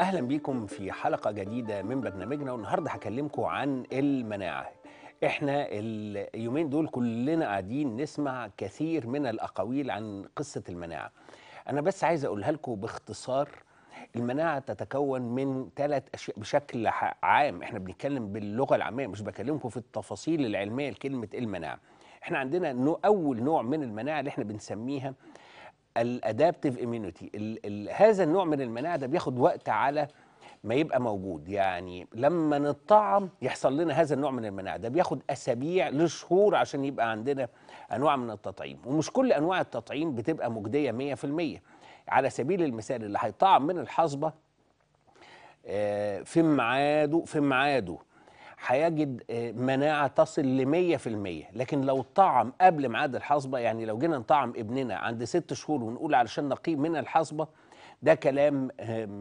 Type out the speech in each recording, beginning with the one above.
اهلا بيكم في حلقه جديده من برنامجنا، والنهارده هكلمكم عن المناعه. احنا اليومين دول كلنا قاعدين نسمع كثير من الاقاويل عن قصه المناعه. انا بس عايز اقولها لكم باختصار. المناعه تتكون من 3 اشياء بشكل عام، احنا بنتكلم باللغه العاميه، مش بكلمكم في التفاصيل العلميه لكلمه المناعه. احنا عندنا اول نوع من المناعه اللي احنا بنسميها الادابتيف اميونيتي. هذا النوع من المناعه ده بياخد وقت على ما يبقى موجود، يعني لما نطعم يحصل لنا هذا النوع من المناعه، ده بياخد اسابيع لشهور عشان يبقى عندنا انواع من التطعيم، ومش كل انواع التطعيم بتبقى مجديه 100%. على سبيل المثال اللي هيطعم من الحصبه في ميعاده هيجد مناعه تصل ل 100%، لكن لو طعم قبل ميعاد الحصبه، يعني لو جينا نطعم ابننا عند 6 شهور ونقول علشان نقيه من الحصبه، ده كلام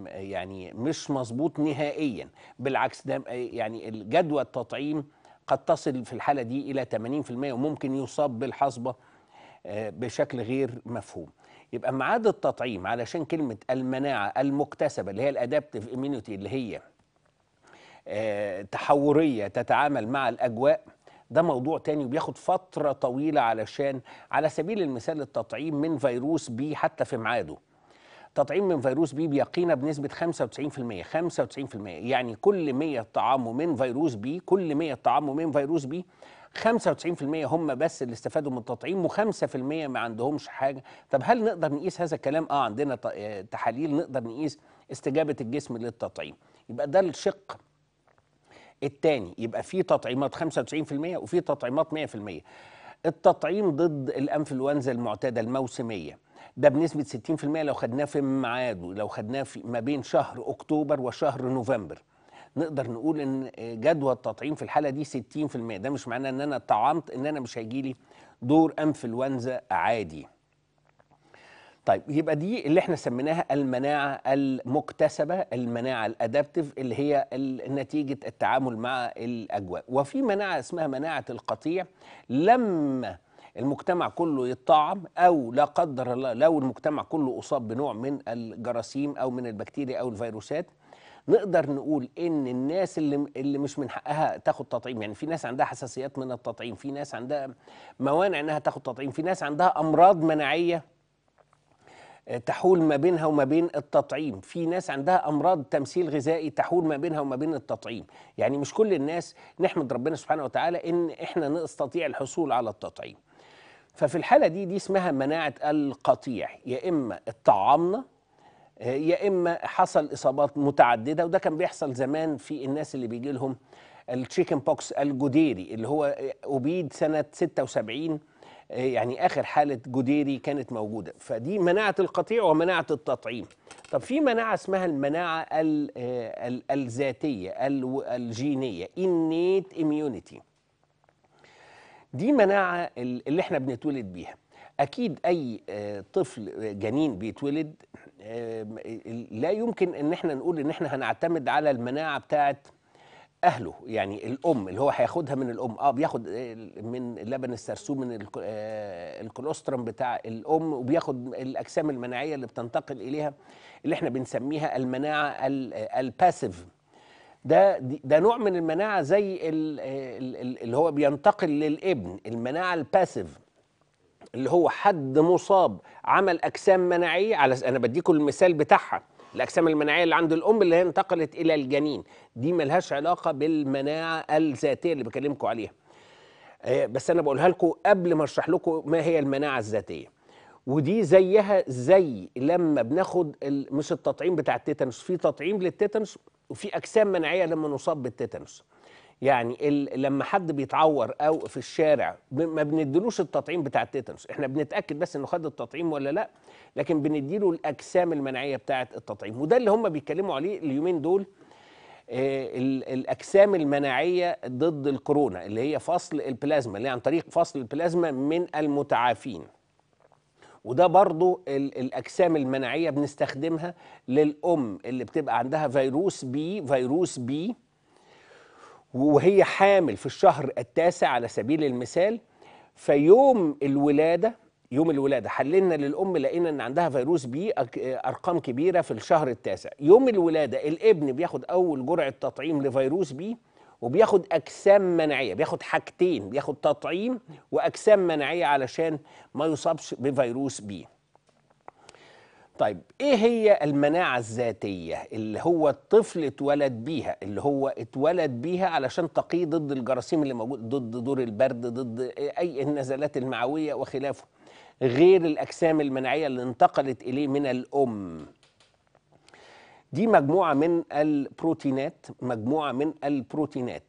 يعني مش مظبوط نهائيا. بالعكس، ده يعني الجدوى التطعيم قد تصل في الحاله دي الى 80% وممكن يصاب بالحصبه بشكل غير مفهوم. يبقى ميعاد التطعيم، علشان كلمه المناعه المكتسبه اللي هي الادابتيف اميونيتي اللي هي تحورية تتعامل مع الأجواء، ده موضوع تاني وبياخد فترة طويلة. علشان على سبيل المثال التطعيم من فيروس بي حتى في ميعاده، تطعيم من فيروس بي بيقينا بنسبة 95%، يعني كل 100 طعامه من فيروس بي 95% هم بس اللي استفادوا من التطعيم و5% ما عندهمش حاجة. طب هل نقدر نقيس هذا الكلام؟ عندنا تحاليل نقدر نقيس استجابة الجسم للتطعيم. يبقى ده الشق التاني. يبقى في تطعيمات 95% وفي تطعيمات 100%. التطعيم ضد الانفلونزا المعتاده الموسميه ده بنسبه 60% لو خدناه في ميعاده، لو خدناه في ما بين شهر اكتوبر وشهر نوفمبر، نقدر نقول ان جدوى التطعيم في الحاله دي 60%. ده مش معناه ان انا طعمت ان انا مش هيجيلي دور انفلونزا عادي. طيب، يبقى دي اللي احنا سميناها المناعة المكتسبة، المناعة الأدابتيف اللي هي نتيجة التعامل مع الأجواء. وفي مناعة اسمها مناعة القطيع، لما المجتمع كله يتطعم، أو لا قدر الله لو المجتمع كله أصاب بنوع من الجراثيم أو من البكتيريا أو الفيروسات، نقدر نقول إن الناس اللي مش من حقها تاخد تطعيم، يعني في ناس عندها حساسيات من التطعيم، في ناس عندها موانع إنها تاخد تطعيم، في ناس عندها أمراض مناعية تحول ما بينها وما بين التطعيم، في ناس عندها امراض تمثيل غذائي تحول ما بينها وما بين التطعيم. يعني مش كل الناس، نحمد ربنا سبحانه وتعالى ان احنا نستطيع الحصول على التطعيم. ففي الحاله دي اسمها مناعه القطيع، يا اما اتطعمنا يا اما حصل اصابات متعدده. وده كان بيحصل زمان في الناس اللي بيجي لهم التشيكن بوكس الجوديري، اللي هو أبيد سنه 76، يعني آخر حالة جوديري كانت موجودة. فدي مناعة القطيع ومناعة التطعيم. طب في مناعة اسمها المناعة الذاتية الجينية، innate immunity. دي مناعة اللي احنا بنتولد بيها. أكيد أي طفل جنين بيتولد لا يمكن إن احنا نقول إن احنا هنعتمد على المناعة بتاعة اهله، يعني الام اللي هو هياخدها من الام. بياخد من لبن السرسوم، من الكولوستروم بتاع الام، وبياخد الاجسام المناعيه اللي بتنتقل اليها، اللي احنا بنسميها المناعه الباسيف. ده نوع من المناعه زي اللي هو بينتقل للابن. المناعه الباسيف اللي هو حد مصاب عمل اجسام مناعيه، على انا بديكم المثال بتاعها، الأجسام المناعية اللي عند الأم اللي هي انتقلت إلى الجنين، دي ملهاش علاقة بالمناعة الذاتية اللي بكلمكم عليها. بس أنا بقولها لكم قبل ما أشرح لكم ما هي المناعة الذاتية. ودي زيها زي لما بناخد مش التطعيم بتاع التيتانس، في تطعيم للتيتانس وفي أجسام مناعية لما نصاب بالتيتانس. يعني لما حد بيتعور أو في الشارع ما بنديلوش التطعيم بتاع التيتانس، احنا بنتأكد بس انه خد التطعيم ولا لا، لكن بنديله الأجسام المناعية بتاعة التطعيم. وده اللي هم بيتكلموا عليه اليومين دول، الأجسام المناعية ضد الكورونا، اللي هي فصل البلازما، اللي هي عن طريق فصل البلازما من المتعافين. وده برضو الأجسام المناعية بنستخدمها للأم اللي بتبقى عندها فيروس بي وهي حامل في الشهر 9 على سبيل المثال. فيوم الولادة يوم الولاده، حللنا للام لقينا ان عندها فيروس بي ارقام كبيره في الشهر التاسع. يوم الولاده الابن بياخد اول جرعه تطعيم لفيروس بي وبياخد اجسام مناعيه، بياخد حاجتين، بياخد تطعيم واجسام مناعيه علشان ما يصابش بفيروس بي. طيب ايه هي المناعه الذاتيه اللي هو الطفل اتولد بيها، اللي هو اتولد بيها علشان تقيه ضد الجراثيم اللي موجود، ضد دور البرد، ضد اي النزلات المعويه وخلافه، غير الاجسام المناعيه اللي انتقلت اليه من الام؟ دي مجموعه من البروتينات، مجموعه من البروتينات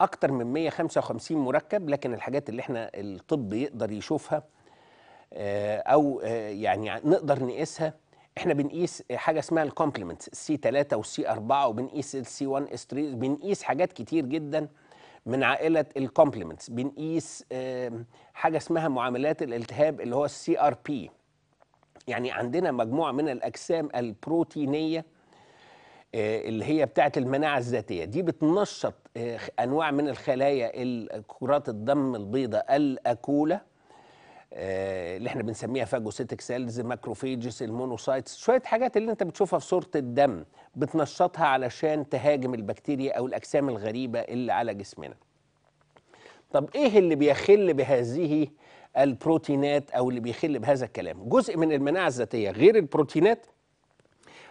اكتر من 155 مركب، لكن الحاجات اللي احنا الطب يقدر يشوفها او يعني نقدر نقيسها، احنا بنقيس حاجه اسمها الكومبلمنتس، السي 3 والسي 4، وبنقيس السي 1 اس 3، بنقيس حاجات كتير جدا من عائله الكومبلمنتس، بنقيس حاجه اسمها معاملات الالتهاب اللي هو السي ار بي. يعني عندنا مجموعه من الاجسام البروتينيه اللي هي بتاعه المناعه الذاتيه، دي بتنشط انواع من الخلايا كرات الدم البيضاء الاكوله اللي احنا بنسميها فاجوسيتك سيلز، ماكروفيجيس، المونوسايتس، شويه حاجات اللي انت بتشوفها في صوره الدم بتنشطها علشان تهاجم البكتيريا او الاجسام الغريبه اللي على جسمنا. طب ايه اللي بيخل بهذه البروتينات او اللي بيخل بهذا الكلام؟ جزء من المناعه الذاتيه غير البروتينات،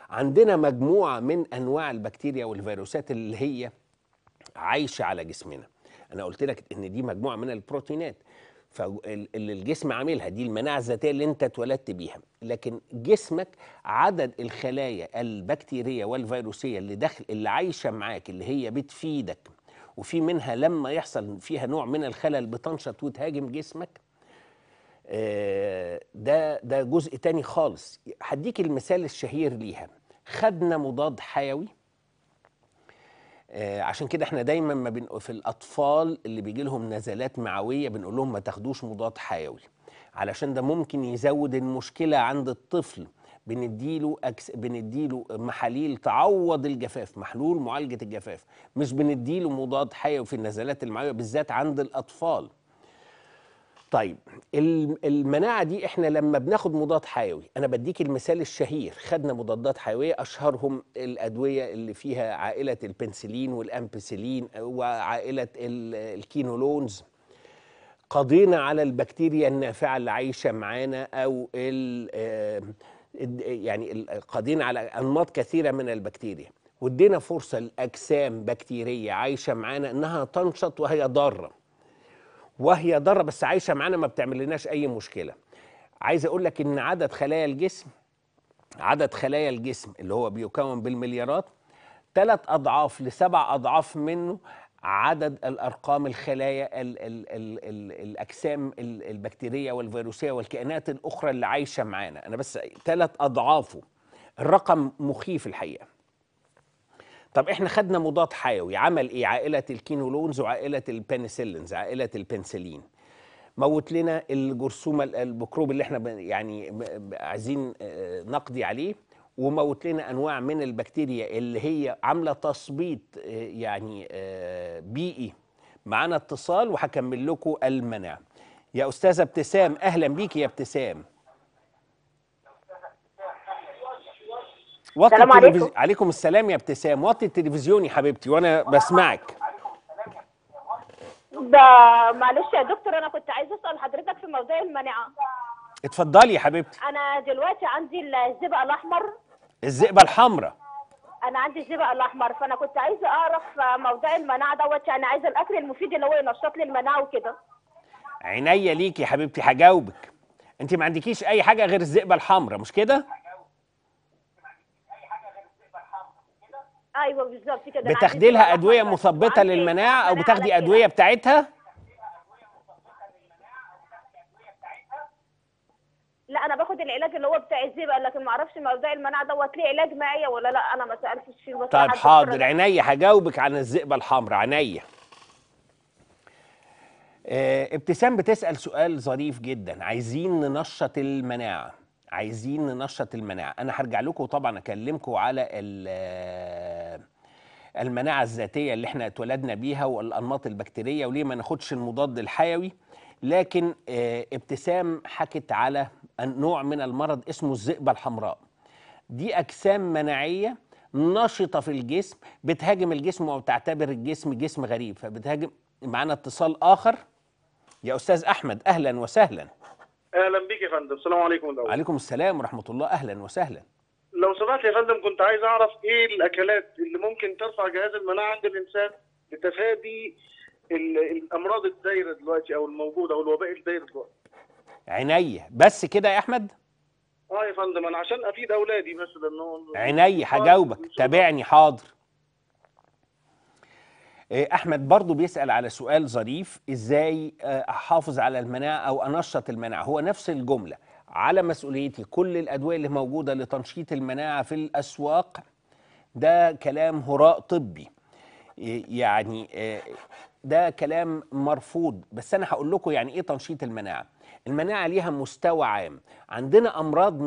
عندنا مجموعه من انواع البكتيريا والفيروسات اللي هي عايشه على جسمنا. انا قلت لك ان دي مجموعه من البروتينات فاللي الجسم عاملها، دي المناعه الذاتيه اللي انت اتولدت بيها، لكن جسمك عدد الخلايا البكتيريه والفيروسيه اللي داخل اللي عايشه معاك اللي هي بتفيدك، وفي منها لما يحصل فيها نوع من الخلل بتنشط وتهاجم جسمك. ده جزء تاني خالص. هديك المثال الشهير ليها، خدنا مضاد حيوي، عشان كده احنا دايما ما في الاطفال اللي بيجي لهم نزلات معويه بنقول لهم ما تاخدوش مضاد حيوي علشان ده ممكن يزود المشكله عند الطفل. بنديله محاليل تعوض الجفاف، محلول معالجه الجفاف، مش بنديله مضاد حيوي في النزلات المعويه بالذات عند الاطفال. طيب المناعه دي احنا لما بناخد مضاد حيوي، انا بديك المثال الشهير، خدنا مضادات حيويه اشهرهم الادويه اللي فيها عائله البنسيلين والامبسيلين وعائله الكينولونز، قضينا على البكتيريا النافعه اللي عايشه معانا او يعني قضينا على انماط كثيره من البكتيريا، وادينا فرصه لاجسام بكتيريه عايشه معانا انها تنشط وهي ضاره، وهي ضاره بس عايشه معانا ما بتعملناش اي مشكله. عايز اقول لك ان عدد خلايا الجسم اللي هو بيكون بالمليارات 3 أضعاف ل7 أضعاف منه عدد الارقام الخلايا الاجسام البكتيريه والفيروسيه والكائنات الاخرى اللي عايشه معانا، انا بس 3 أضعافه، الرقم مخيف الحقيقه. طب احنا خدنا مضاد حيوي عمل ايه؟ عائله الكينولونز وعائله البنسيلينز، عائله البنسلين موت لنا الجرثومه الميكروب اللي احنا يعني عايزين نقضي عليه، وموت لنا انواع من البكتيريا اللي هي عامله تثبيط يعني بيئي معانا اتصال، وهكمل لكم المناعه. يا استاذه ابتسام اهلا بيكي يا ابتسام. السلام عليكم. عليكم السلام يا ابتسام. وطي التلفزيون يا حبيبتي وانا بسمعك. معلش يا دكتور انا كنت عايزه اسال حضرتك في موضوع المناعه. اتفضلي يا حبيبتي. انا دلوقتي عندي الذئبه الاحمر. الذئبه الحمراء. انا عندي الذئبه الاحمر، فانا كنت عايزه اعرف موضوع المناعه دوت، يعني عايزه الاكل المفيد اللي هو ينشط لي المناعه وكده. عينيا ليكي يا حبيبتي هجاوبك. انت ما عندكيش اي حاجه غير الذئبه الحمراء مش كده؟ ايوه بالظبط كده. بتاخدي لها ادويه مثبطه للمناعه او بتاخدي ادويه بتاعتها؟ لا انا باخد العلاج اللي هو بتاع الذئبه، لكن ما اعرفش موضوع المناعه دوت ليه علاج معايا ولا لا، انا ما سالتش فيه. طيب حاضر عينيا هجاوبك عن الذئبه الحمراء عينيا. ابتسام بتسال سؤال ظريف جدا، عايزين ننشط المناعه، عايزين ننشط المناعه، انا هرجع لكم طبعا اكلمكم على المناعه الذاتيه اللي احنا اتولدنا بيها والانماط البكتيريه وليه ما ناخدش المضاد الحيوي، لكن ابتسام حكت على نوع من المرض اسمه الذئبه الحمراء. دي اجسام مناعيه نشطه في الجسم بتهاجم الجسم وبتعتبر الجسم جسم غريب فبتهاجم. معانا اتصال اخر. يا استاذ احمد اهلا وسهلا. اهلا بيك يا فندم. السلام عليكم. الاول وعليكم السلام ورحمه الله. اهلا وسهلا. لو سمحت يا فندم كنت عايز اعرف ايه الاكلات اللي ممكن ترفع جهاز المناعه عند الانسان لتفادي الامراض الدايره دلوقتي او الموجوده او الوباء الداير دلوقتي. عينيا بس كده يا احمد. يا فندم انا عشان افيد اولادي مثلا. عينيا هجاوبك تابعني. حاضر. احمد برضو بيسال على سؤال ظريف، ازاي احافظ على المناعه او انشط المناعه؟ هو نفس الجمله، على مسؤوليتي كل الادويه اللي موجوده لتنشيط المناعه في الاسواق. ده كلام هراء طبي، يعني ده كلام مرفوض، بس انا هقول لكم يعني ايه تنشيط المناعه. المناعه ليها مستوى عام، عندنا امراض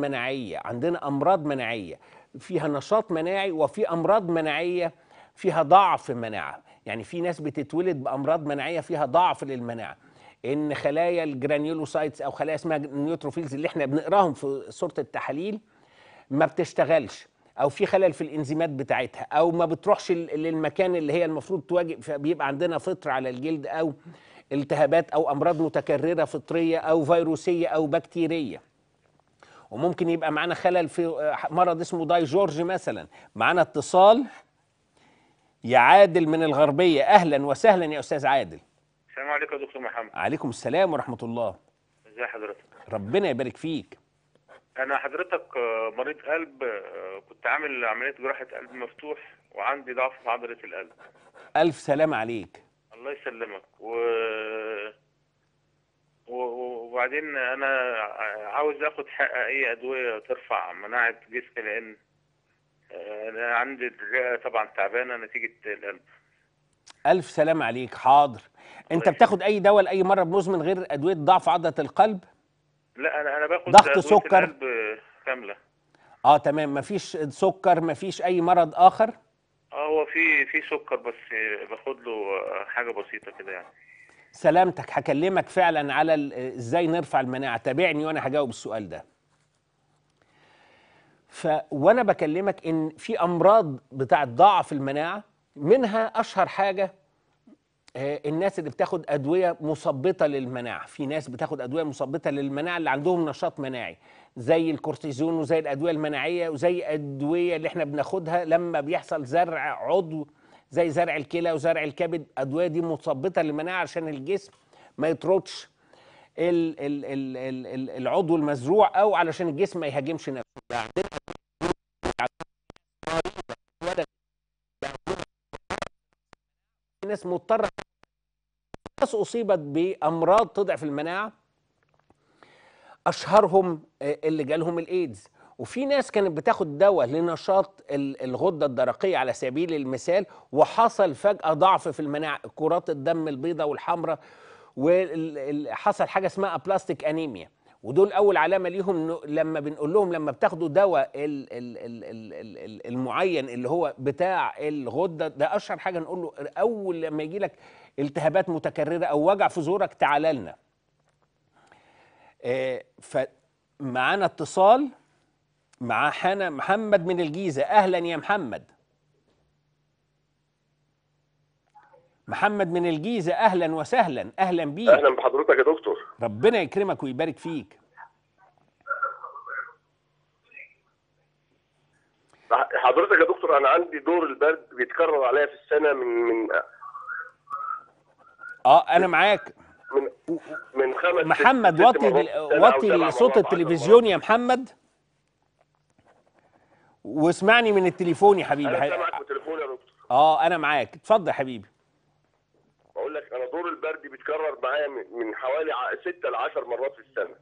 مناعيه، فيها نشاط مناعي، وفي امراض مناعيه فيها ضعف مناعه. يعني في ناس بتتولد بامراض مناعيه فيها ضعف للمناعه، ان خلايا الجرانيولوسايتس او خلايا اسمها نيوتروفيلز اللي احنا بنقراهم في صوره التحاليل ما بتشتغلش، او في خلل في الانزيمات بتاعتها، او ما بتروحش للمكان اللي هي المفروض تواجه، فبيبقى عندنا فطر على الجلد او التهابات او امراض متكرره فطريه او فيروسيه او بكتيريه. وممكن يبقى معانا خلل في مرض اسمه داي جورج مثلا. معانا اتصال يا عادل من الغربيه. اهلا وسهلا يا استاذ عادل. السلام عليكم يا دكتور محمد. عليكم السلام ورحمه الله. ازي حضرتك؟ ربنا يبارك فيك. انا حضرتك مريض قلب، كنت عامل عمليه جراحه قلب مفتوح وعندي ضعف في عضله القلب. الف سلام عليك. الله يسلمك. وبعدين انا عاوز اخد حق اي ادويه ترفع مناعه جسمي، لان انا عندي الرئه طبعا تعبانه نتيجه القلب. الف سلام عليك. حاضر. انت بتاخد اي دواء لاي مرض مزمن غير ادويه ضعف عضله القلب؟ لا انا باخد ضغط سكر كامله. تمام. مفيش سكر، مفيش اي مرض اخر؟ هو في سكر بس باخد له حاجه بسيطه كده يعني. سلامتك. هكلمك فعلا على ازاي نرفع المناعه، تابعني وانا هجاوب السؤال ده. وانا بكلمك ان في امراض بتاعت ضعف المناعه، منها اشهر حاجه الناس اللي بتاخد ادويه مثبطه للمناعه. في ناس بتاخد ادويه مثبطه للمناعه اللي عندهم نشاط مناعي، زي الكورتيزون وزي الادويه المناعيه وزي الادويه اللي احنا بناخدها لما بيحصل زرع عضو زي زرع الكلى وزرع الكبد. الادويه دي مثبطه للمناعه عشان الجسم ما يطردش العضو المزروع، او علشان الجسم ما يهاجمش نفسه. ناس مضطره، ناس اصيبت بامراض تضعف المناعه، اشهرهم اللي جالهم الايدز. وفي ناس كانت بتاخد دواء لنشاط الغده الدرقيه على سبيل المثال، وحصل فجاه ضعف في المناعه، كرات الدم البيضاء والحمراء، وحصل حاجه اسمها بلاستيك انيميا. ودول اول علامه ليهم لما بنقول لهم لما بتاخدوا دواء المعين اللي هو بتاع الغده، ده اشهر حاجه نقول له اول لما يجي لك التهابات متكرره او وجع في زورك تعالى لنا. فمعانا اتصال مع حنا محمد من الجيزه. اهلا يا محمد. محمد من الجيزه اهلا وسهلا. اهلا بيك. اهلا بحضرتك يا دكتور. ربنا يكرمك ويبارك فيك. حضرتك يا دكتور انا عندي دور البرد بيتكرر عليا في السنه من انا معاك من 5 محمد. وطي صوت التلفزيون يا محمد واسمعني من التليفون يا حبيبي. انا سامعك من التليفون يا دكتور. انا معاك، اتفضل يا حبيبي. بقول لك انا دور البرد بيتكرر معايا من حوالي 6 ل 10 مرات في السنه.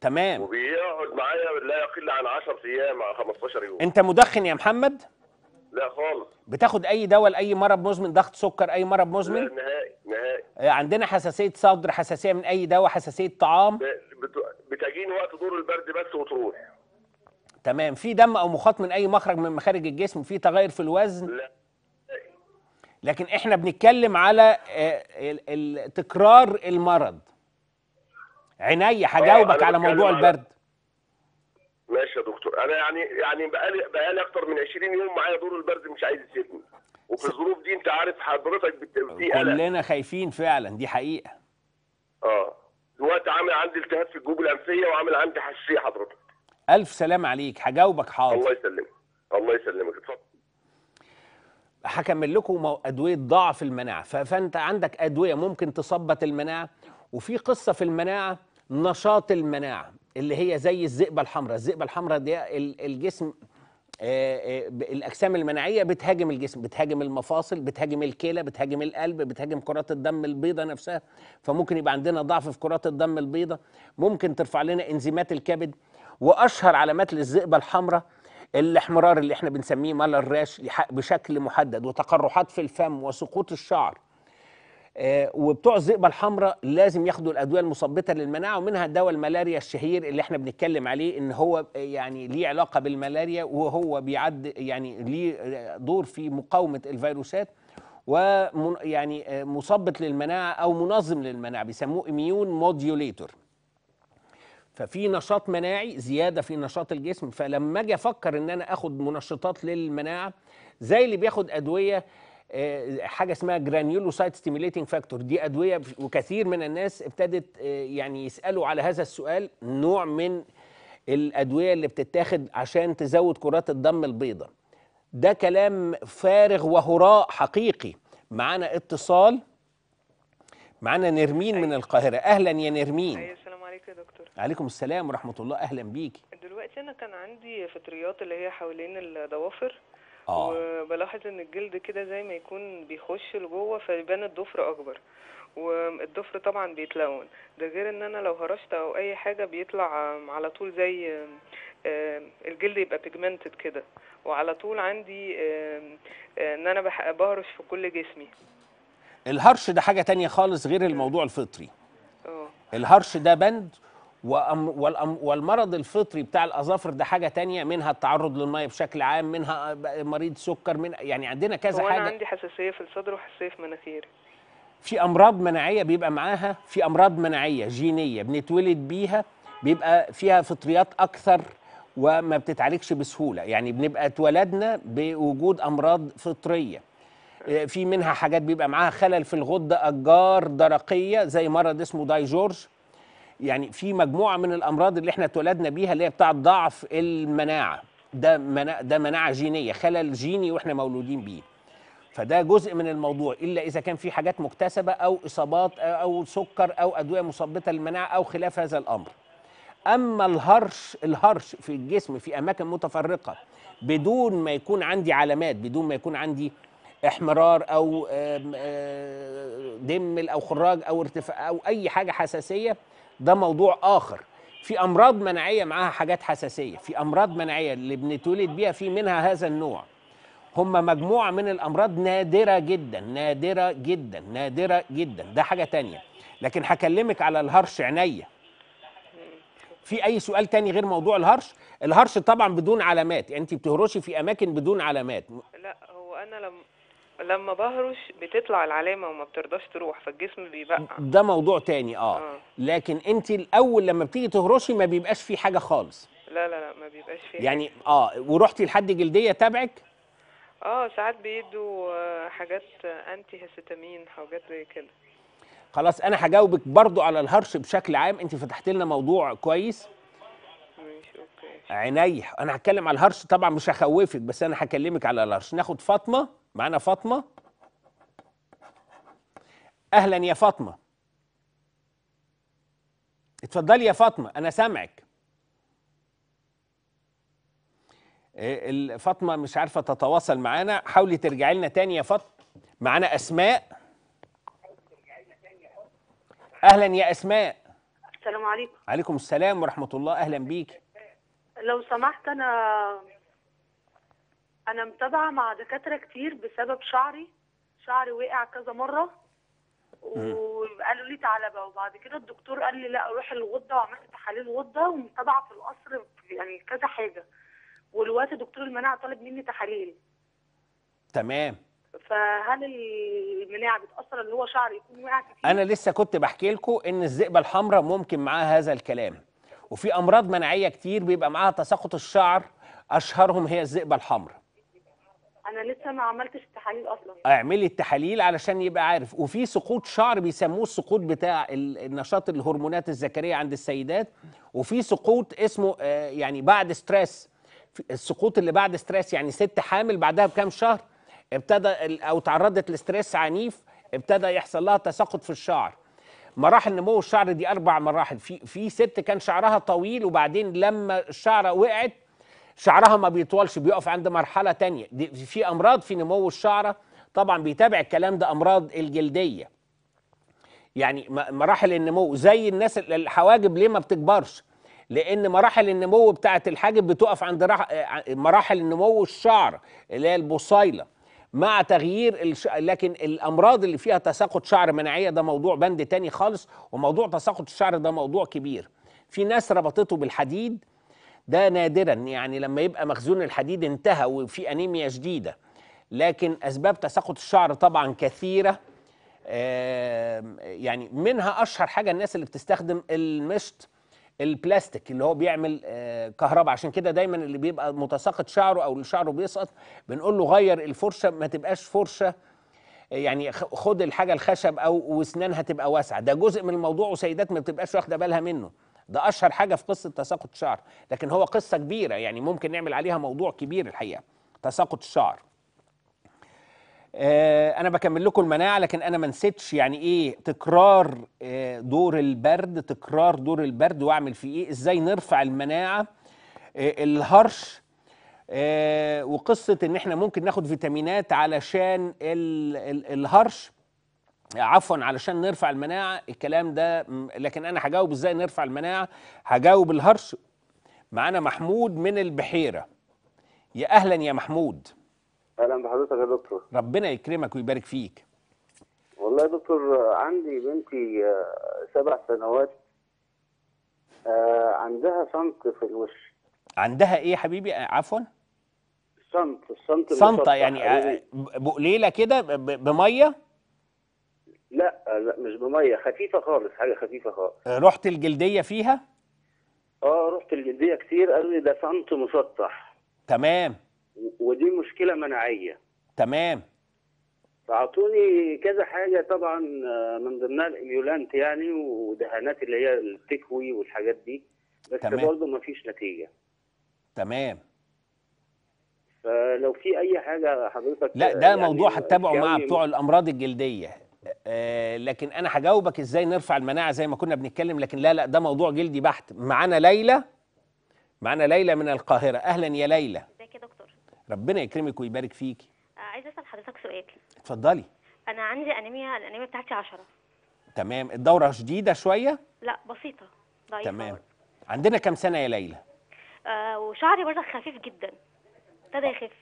تمام. وبيقعد معايا لا يقل عن 10 ايام او 15 يوم. انت مدخن يا محمد؟ لا خالص. بتاخد اي دواء لاي مرض مزمن، ضغط سكر، اي مرض مزمن؟ لا نهائي نهائي. عندنا حساسيه صدر، حساسيه من اي دواء، حساسيه طعام. بتجيني وقت دور البرد بس وتروح. تمام. في دم او مخاط من اي مخرج من مخارج الجسم؟ في تغير في الوزن؟ لا. لكن احنا بنتكلم على تكرار المرض. عينيا هجاوبك على موضوع البرد. ماشي يا دكتور. انا يعني بقالي اكتر من 20 يوم معايا دور البرد مش عايز يسيبني، وفي الظروف دي انت عارف حضرتك بالتوفيق كلنا خايفين فعلا، دي حقيقه. دلوقتي عامل عندي التهاب في الجيوب الانفيه وعامل عندي حساسيه حضرتك. الف سلام عليك، هجاوبك حاضر. الله يسلمك الله يسلمك، اتفضل. هكمل لكم ادويه ضعف المناعه، فانت عندك ادويه ممكن تثبط المناعه، وفي قصه في المناعه نشاط المناعه اللي هي زي الذئبه الحمراء. الذئبه الحمراء دي الجسم الاجسام المناعيه بتهاجم الجسم، بتهاجم المفاصل، بتهاجم الكلى، بتهاجم القلب، بتهاجم كرات الدم البيضاء نفسها، فممكن يبقى عندنا ضعف في كرات الدم البيضاء، ممكن ترفع لنا انزيمات الكبد. واشهر علامات للذئبه الحمراء الاحمرار اللي احنا بنسميه ملر راش بشكل محدد، وتقرحات في الفم، وسقوط الشعر. وبتوع الذئبه الحمراء لازم ياخدوا الادويه المثبطه للمناعه، ومنها دواء الملاريا الشهير اللي احنا بنتكلم عليه ان هو يعني ليه علاقه بالملاريا، وهو بيعد يعني ليه دور في مقاومه الفيروسات، ويعني مثبط للمناعه او منظم للمناعه بيسموه اميون مودوليتور. ففي نشاط مناعي، زياده في نشاط الجسم. فلما اجي افكر ان انا اخد منشطات للمناعه زي اللي بياخد ادويه حاجه اسمها جرانيولوسايت ستيموليتنج فاكتور، دي ادويه وكثير من الناس ابتدت يعني يسالوا على هذا السؤال، نوع من الادويه اللي بتتاخد عشان تزود كرات الدم البيضاء. ده كلام فارغ وهراء حقيقي. معانا اتصال، معانا نرمين من القاهره. اهلا يا نرمين. ايوه السلام عليكم يا دكتور. عليكم السلام ورحمه الله، اهلا بيكي. دلوقتي انا كان عندي فطريات اللي هي حوالين الضوافر، وبلاحظ ان الجلد كده زي ما يكون بيخش لجوه فيبان الضفر اكبر، والضفر طبعا بيتلون، ده غير ان انا لو هرشت او اي حاجه بيطلع على طول زي الجلد يبقى بيجمنتد كده، وعلى طول عندي ان انا بهرش في كل جسمي. الهرش ده حاجه تانية خالص غير الموضوع الفطري. الهرش ده بند، والمرض الفطري بتاع الأظافر ده حاجة تانية، منها التعرض للمية بشكل عام، منها مريض سكر، من يعني عندنا كذا حاجة. أنا عندي حساسية في الصدر وحساسية في مناخيري. في أمراض مناعية بيبقى معاها، في أمراض مناعية جينية بنتولد بيها بيبقى فيها فطريات أكثر وما بتتعالجش بسهولة، يعني بنبقى اتولدنا بوجود أمراض فطرية. في منها حاجات بيبقى معاها خلل في الغدة، أشجار درقية زي مرض اسمه داي جورج. يعني في مجموعه من الامراض اللي احنا اتولدنا بيها اللي هي بتاعه ضعف المناعه، ده مناعه جينيه، خلل جيني واحنا مولودين بيه. فده جزء من الموضوع، الا اذا كان في حاجات مكتسبه او اصابات او سكر او ادويه مثبطه للمناعه او خلاف هذا الامر. اما الهرش في الجسم في اماكن متفرقه بدون ما يكون عندي علامات، بدون ما يكون عندي احمرار او دم او خراج او ارتفاع او اي حاجه حساسيه، ده موضوع آخر. في أمراض مناعية معاها حاجات حساسية، في أمراض مناعية اللي بنتولد بيها في منها هذا النوع. هم مجموعة من الأمراض نادرة جدا نادرة جدا نادرة جدا، ده حاجة تانية، لكن هكلمك على الهرش عينيا. في أي سؤال تاني غير موضوع الهرش؟ الهرش طبعا بدون علامات، يعني أنت بتهرشي في أماكن بدون علامات. لا هو أنا لما بهرش بتطلع العلامه وما بترضاش تروح فالجسم بيبقع، ده موضوع تاني. لكن انت الاول لما بتيجي تهرشي ما بيبقاش في حاجه خالص. لا لا لا ما بيبقاش في حاجة. يعني ورحتي لحد جلديه تبعك؟ ساعات بيدوا حاجات انتي هيستامين، حاجات زي كده. خلاص انا هجاوبك برضو على الهرش بشكل عام، انت فتحت لنا موضوع كويس. ماشي اوكي. عينيا انا هتكلم على الهرش، طبعا مش هخوفك بس انا هكلمك على الهرش. ناخد فاطمه، معانا فاطمة. أهلا يا فاطمة، اتفضلي يا فاطمة أنا سامعك. فاطمة مش عارفة تتواصل معانا، حاولي ترجعي لنا تاني يا فاطمة. معانا أسماء. أهلا يا أسماء. السلام عليكم. عليكم السلام ورحمة الله، أهلا بيك. لو سمحت أنا متابعة مع دكاترة كتير بسبب شعري وقع كذا مرة، وقالوا لي ثعلبة، وبعد كده الدكتور قال لي لا روح الغدة، وعملت تحاليل غدة ومتابعة في القصر يعني كذا حاجة، والوقت دكتور المناعة طالب مني تحاليل. تمام. فهل المناعه بتاثر ان هو شعر يكون واقع كتير؟ انا لسه كنت بحكي لكم ان الذئبه الحمراء ممكن معاها هذا الكلام، وفي امراض مناعيه كتير بيبقى معاها تساقط الشعر، اشهرهم هي الذئبه الحمراء. انا لسه ما عملتش التحاليل اصلا. اعملي التحاليل علشان يبقى عارف. وفي سقوط شعر بيسموه السقوط بتاع النشاط الهرمونات الذكريه عند السيدات، وفي سقوط اسمه يعني بعد ستريس، السقوط اللي بعد ستريس، يعني ست حامل بعدها بكام شهر ابتدى او تعرضت لستريس عنيف ابتدى يحصل لها تساقط في الشعر. مراحل نمو الشعر دي 4 مراحل. في ست كان شعرها طويل وبعدين لما الشعره وقعت شعرها ما بيطولش، بيقف عند مرحله ثانيه. في امراض في نمو الشعره طبعا بيتابع الكلام ده، امراض الجلديه يعني مراحل النمو، زي الناس الحواجب ليه ما بتكبرش؟ لان مراحل النمو بتاعه الحاجب بتقف عند مراحل نمو الشعر اللي هي البصيله مع تغيير لكن الامراض اللي فيها تساقط شعر مناعيه ده موضوع بند تاني خالص، وموضوع تساقط الشعر ده موضوع كبير. في ناس ربطته بالحديد، ده نادرا يعني لما يبقى مخزون الحديد انتهى وفي انيميا شديده، لكن اسباب تساقط الشعر طبعا كثيره، يعني منها اشهر حاجه الناس اللي بتستخدم المشط البلاستيك اللي هو بيعمل كهرباء. عشان كده دايما اللي بيبقى متساقط شعره او اللي شعره بيسقط بنقول له غير الفرشه، ما تبقاش فرشه يعني، خد الحاجه الخشب او واسنانها تبقى واسعه. ده جزء من الموضوع وسيدات ما بتبقاش واخده بالها منه، ده اشهر حاجه في قصه تساقط الشعر، لكن هو قصه كبيره يعني ممكن نعمل عليها موضوع كبير الحقيقه تساقط الشعر. انا بكمل لكم المناعه، لكن انا ما نسيتش يعني ايه تكرار دور البرد، تكرار دور البرد واعمل فيه ايه، ازاي نرفع المناعه، الهرش، وقصه ان احنا ممكن ناخد فيتامينات علشان الهرش، عفوا علشان نرفع المناعه. الكلام ده لكن انا هجاوب ازاي نرفع المناعه، هجاوب الهرش. معانا محمود من البحيره، يا اهلا يا محمود. اهلا بحضرتك يا دكتور. ربنا يكرمك ويبارك فيك. والله يا دكتور عندي بنتي 7 سنوات عندها شنط في الوش. عندها ايه يا حبيبي؟ عفوا شنط شنطه يعني بقليله كده بميه؟ لا مش بميه، خفيفه خالص، حاجه خفيفه خالص. رحت الجلديه فيها؟ رحت الجلديه كتير، قال لي ده شنط مسطح. تمام. ودي مشكله مناعيه. تمام. فاعطوني كذا حاجه طبعا من ضمنها الاميولانت يعني، ودهانات اللي هي التكوي والحاجات دي، بس برضه ما فيش نتيجه. تمام. فلو في اي حاجه حضرتك. لا ده يعني موضوع هتتابعه مع بتوع الامراض الجلديه، لكن انا هجاوبك ازاي نرفع المناعه زي ما كنا بنتكلم، لكن لا ده موضوع جلدي بحت. معانا ليلى من القاهره، اهلا يا ليلى. ربنا يكرمك ويبارك فيكي. عايزه اسال حضرتك سؤال. اتفضلي. انا عندي انيميا، الانيميا بتاعتي 10. تمام. الدوره شديده شويه؟ لا بسيطه ضعيفه. تمام. برضه. عندنا كام سنه يا ليلى؟ وشعري برضه خفيف جدا، ابتدى يخف.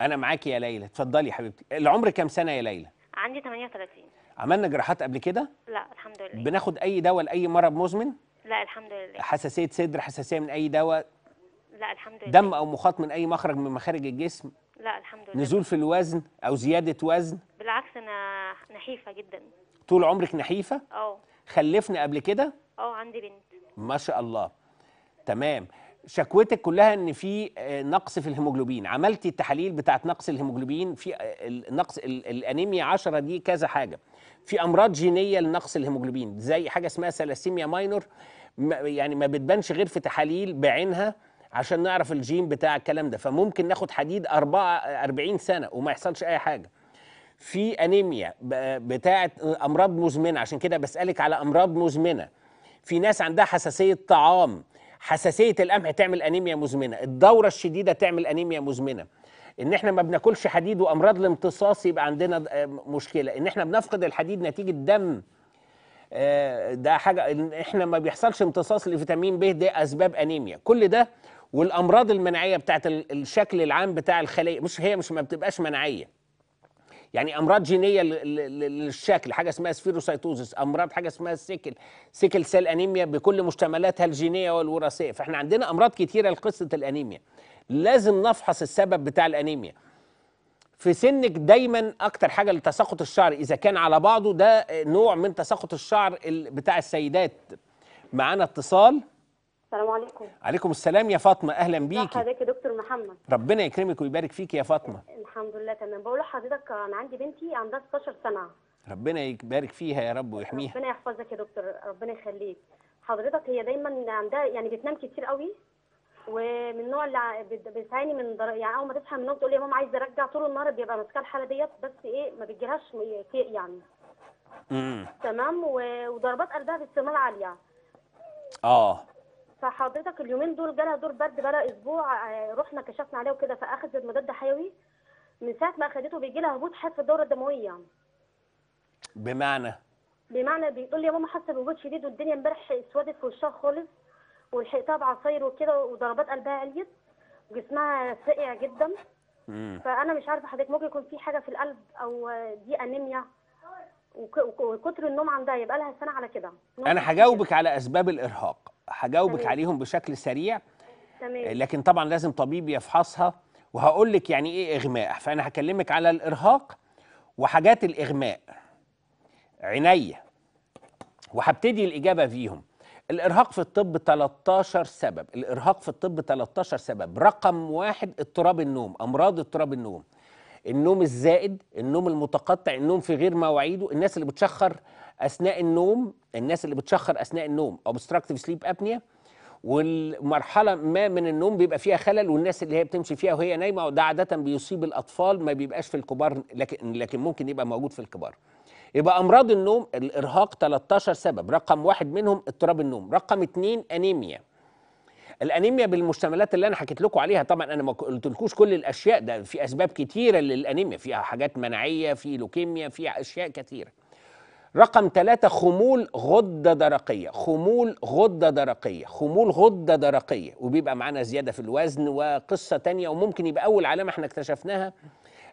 انا معاكي يا ليلى، اتفضلي يا حبيبتي. العمر كام سنه يا ليلى؟ عندي 38. عملنا جراحات قبل كده؟ لا الحمد لله. بناخد اي دواء لاي مرض مزمن؟ لا الحمد لله. حساسيه صدر، حساسيه من اي دواء؟ لا الحمد لله. دم او مخاط من اي مخرج من مخارج الجسم؟ لا الحمد لله. نزول في الوزن او زياده وزن؟ بالعكس انا نحيفه جدا. طول عمرك نحيفه؟ خلفنا قبل كده؟ عندي بنت. ما شاء الله. تمام. شكوتك كلها ان في نقص في الهيموجلوبين، عملتي التحاليل بتاعت نقص الهيموجلوبين، في نقص الانيميا 10 دي كذا حاجه، في امراض جينيه لنقص الهيموجلوبين زي حاجه اسمها ثلاسيميا ماينور، يعني ما بتبانش غير في تحاليل بعينها عشان نعرف الجين بتاع الكلام ده. فممكن ناخد حديد 40 سنة وما يحصلش أي حاجة. في أنيميا بتاعة أمراض مزمنة، عشان كده بسألك على أمراض مزمنة. في ناس عندها حساسية طعام، حساسية القمح تعمل أنيميا مزمنة، الدورة الشديدة تعمل أنيميا مزمنة، إن إحنا ما بناكلش حديد وأمراض الامتصاص يبقى عندنا مشكلة، إن إحنا بنفقد الحديد نتيجة دم، ده حاجة، إن إحنا ما بيحصلش امتصاص لفيتامين ب، ده أسباب أنيميا. كل ده والامراض المناعيه بتاعت الشكل العام بتاع الخليه، مش هي مش ما بتبقاش مناعيه، يعني امراض جينيه للشكل، حاجه اسمها سفيروسيتوزس، امراض حاجه اسمها السيكل سيل انيميا بكل مشتملاتها الجينيه والوراثيه. فاحنا عندنا امراض كتيره لقصه الانيميا، لازم نفحص السبب بتاع الانيميا. في سنك دايما اكتر حاجه لتساقط الشعر اذا كان على بعضه، ده نوع من تساقط الشعر بتاع السيدات. معانا اتصال. السلام عليكم. عليكم السلام يا فاطمه، اهلا بيكي. ازي حضرتك يا دكتور محمد؟ ربنا يكرمك ويبارك فيكي يا فاطمه. الحمد لله تمام. بقول لحضرتك انا عندي بنتي عندها 16 سنه. ربنا يبارك فيها يا رب ويحميها. ربنا يحفظك يا دكتور، ربنا يخليك. حضرتك هي دايما عندها يعني بتنام كتير قوي، ومن النوع اللي بتعاني من يعني اول ما تصحى من النوم تقول يا ماما عايزه ارجع، طول النهار بيبقى ماسكه الحاله ديت، بس ايه ما بتجيلهاش يعني. تمام. وضربات قلبها باستمرار عاليه. فحضرتك اليومين دول جالها دور برد بقى اسبوع، رحنا كشفنا عليها وكده، فاخذت مضاد حيوي. من ساعه ما اخذته بيجي لها هبوط حاد في الدوره الدمويه. بمعنى بتقول لي يا ماما حاسه بهبوط شديد، والدنيا امبارح اسودت في وشها خالص، ولحقتها بعصاير وكده، وضربات قلبها عليت، وجسمها ساقع جدا. فانا مش عارفه حضرتك ممكن يكون في حاجه في القلب، او دي انيميا وكتر النوم عندها، يبقى لها سنه على كده. انا هجاوبك على اسباب الارهاق، هجاوبك عليهم بشكل سريع. تمام. لكن طبعا لازم طبيب يفحصها، وهقول لك يعني ايه اغماء. فانا هكلمك على الارهاق وحاجات الاغماء عينيا، وهبتدي الاجابه فيهم. الارهاق في الطب 13 سبب. الارهاق في الطب 13 سبب. رقم واحد اضطراب النوم، امراض اضطراب النوم، النوم الزائد، النوم المتقطع، النوم في غير مواعيده، الناس اللي بتشخر اثناء النوم، obstructive sleep apnea، والمرحله ما من النوم بيبقى فيها خلل، والناس اللي هي بتمشي فيها وهي نايمه، وده عاده بيصيب الاطفال، ما بيبقاش في الكبار، لكن ممكن يبقى موجود في الكبار. يبقى امراض النوم الارهاق 13 سبب، رقم واحد منهم اضطراب النوم. رقم اتنين انيميا. الانيميا بالمشتملات اللي انا حكيت لكم عليها، طبعا انا ما قلتلكوش كل الاشياء، ده في اسباب كتيره للانيميا، فيها حاجات مناعيه، في لوكيميا، في اشياء كتيره. رقم ثلاثة خمول غدة درقية، وبيبقى معانا زيادة في الوزن وقصة تانية، وممكن يبقى أول علامة احنا اكتشفناها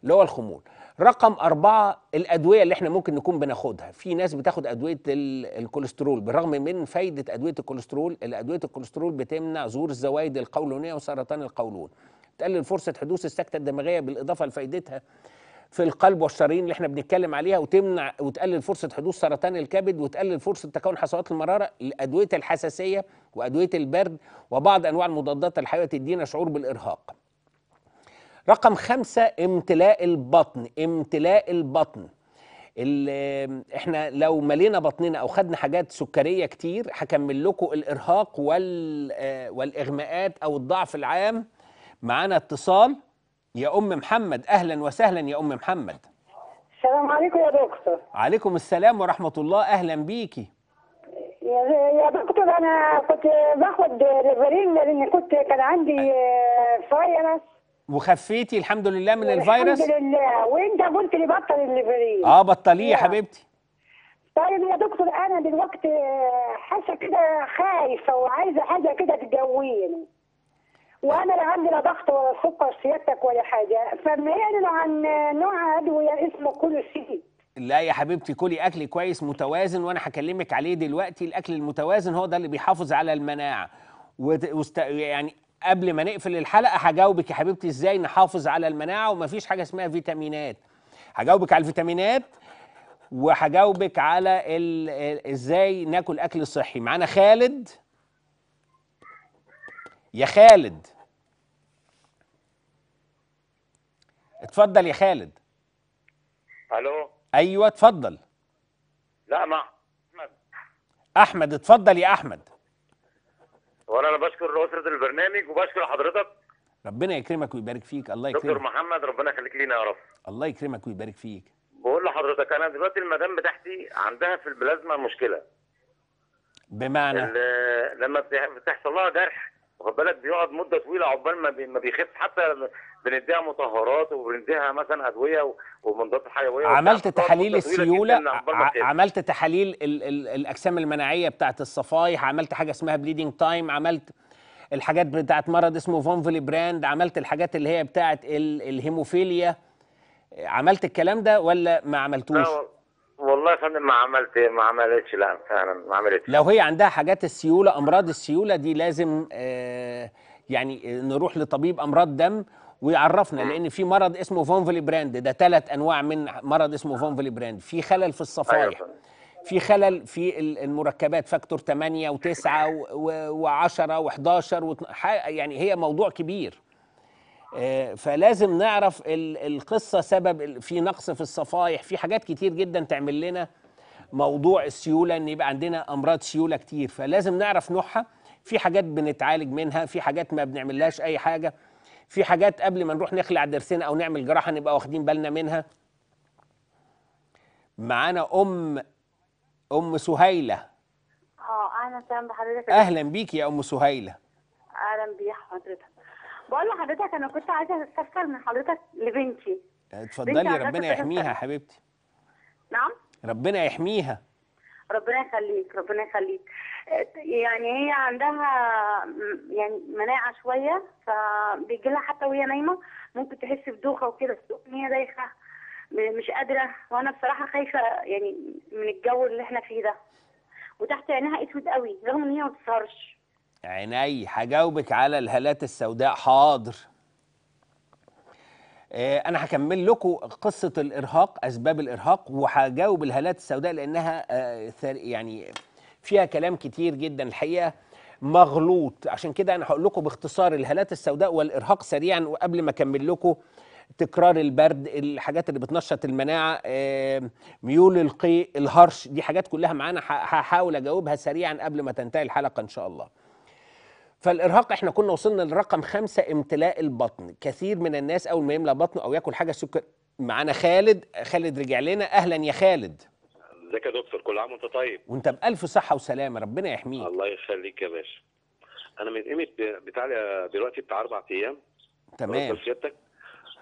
اللي هو الخمول. رقم أربعة الأدوية اللي احنا ممكن نكون بناخدها، في ناس بتاخد أدوية الكوليسترول بالرغم من فايدة أدوية الكوليسترول، أدوية الكوليسترول بتمنع ظهور الزوايد القولونية وسرطان القولون، تقلل فرصة حدوث السكتة الدماغية بالإضافة لفايدتها في القلب والشرايين اللي احنا بنتكلم عليها، وتمنع وتقلل فرصة حدوث سرطان الكبد، وتقلل فرصة تكون حصوات المرارة. أدوية الحساسية وأدوية البرد وبعض أنواع المضادات الحيوية تدينا شعور بالإرهاق. رقم خمسة امتلاء البطن، احنا لو ملينا بطننا أو خدنا حاجات سكرية كتير، هكمل لكم الإرهاق والإغماءات أو الضعف العام. معانا اتصال يا ام محمد، اهلا وسهلا يا ام محمد. السلام عليكم يا دكتور. عليكم السلام ورحمه الله، اهلا بيكي يا دكتور. انا كنت باخد ريفرين لان كان عندي فيروس، وخفيتي الحمد لله من الفيروس. الحمد لله. وانت قلت لي بطل الريفرين. بطليه يا حبيبتي. طيب يا دكتور انا دلوقتي حاسه كده خايفه وعايزه حاجه كده تجويني، وانا لا عندي لا ضغط ولا سكر سيادتك ولا حاجه، فما يعلن عن نوع ادويه اسمه كولوستروم. لا يا حبيبتي، كلي اكل كويس متوازن، وانا هكلمك عليه دلوقتي. الاكل المتوازن هو ده اللي بيحافظ على المناعه، يعني قبل ما نقفل الحلقه هجاوبك يا حبيبتي ازاي نحافظ على المناعه، ومفيش حاجه اسمها فيتامينات. هجاوبك على الفيتامينات، وهجاوبك على ازاي ناكل اكل صحي. معانا خالد. يا خالد اتفضل يا خالد. الو. ايوه اتفضل. لا مع احمد. احمد اتفضل يا احمد. وانا بشكر اسره البرنامج وبشكر حضرتك. ربنا يكرمك ويبارك فيك. الله يكرمك دكتور محمد، ربنا يخليك لينا يا رب. الله يكرمك ويبارك فيك. بقول لحضرتك انا دلوقتي المدام بتاعتي عندها في البلازما مشكله، بمعنى لما بتحصل لها جرح واخد بالك بيقعد مده طويله عقبال ما بيخف، حتى بنديها مطهرات وبنديها مثلا ادويه ومضادات حيويه. عملت تحاليل السيوله، عملت تحاليل الاجسام المناعيه بتاعت الصفايح، عملت حاجه اسمها بليدنج تايم، عملت الحاجات بتاعت مرض اسمه فون ويلبراند، عملت الحاجات اللي هي بتاعت الهيموفيليا، عملت الكلام ده ولا ما عملتوش؟ والله يا فندم ما عملتش. لا فعلا ما عملتش. لو هي عندها حاجات السيوله، امراض السيوله دي لازم يعني نروح لطبيب امراض دم ويعرفنا، لان في مرض اسمه فون ويلبراند، ده 3 انواع من مرض اسمه فون ويلبراند. في خلل في الصفائح، في خلل في المركبات فاكتور 8 و9 و10 و11 يعني هي موضوع كبير، فلازم نعرف القصه، سبب في نقص في الصفائح، في حاجات كتير جدا تعمل لنا موضوع السيوله، ان يبقى عندنا امراض سيوله كتير، فلازم نعرف نوعها. في حاجات بنتعالج منها، في حاجات ما بنعملهاش اي حاجه، في حاجات قبل ما نروح نخلع ضرسنا او نعمل جراحه نبقى واخدين بالنا منها. معانا ام سهيله. اهلا وسهلا بحضرتك. اهلا بيك يا ام سهيله. اهلا بيك حضرتك. بقول لحضرتك انا كنت عايزه استفسر من حضرتك لبنتي. اتفضلي، ربنا يحميها يا حبيبتي. نعم، ربنا يحميها. ربنا يخليك ربنا يخليك. يعني هي عندها يعني مناعه شويه، فبيجي لها حتى وهي نايمه ممكن تحس بدوخه وكده، ان هي دايخه مش قادره، وانا بصراحه خايفه يعني من الجو اللي احنا فيه ده، وتحت عينها اسود قوي رغم ان هي ما بتسهرش. عيني هجاوبك على الهالات السوداء. حاضر. انا هكمل لكم قصه الارهاق، اسباب الارهاق، وهجاوب الهالات السوداء لانها يعني فيها كلام كتير جدا الحقيقه مغلوط، عشان كده انا هقول لكم باختصار الهالات السوداء والارهاق سريعا، وقبل ما اكمل لكم تكرار البرد، الحاجات اللي بتنشط المناعه، ميول القيء، الهرش، دي حاجات كلها معانا هحاول اجاوبها سريعا قبل ما تنتهي الحلقه ان شاء الله. فالارهاق احنا كنا وصلنا لرقم 5، امتلاء البطن. كثير من الناس اول ما يملى بطنه او ياكل حاجه سكر. معانا خالد رجع لنا. اهلا يا خالد. ازيك يا دكتور، كل عام وانت طيب. وانت بالف صحه وسلامه، ربنا يحميك. الله يخليك يا باشا. انا من قيمه بتاعي دلوقتي بتاع 4 ايام. تمام.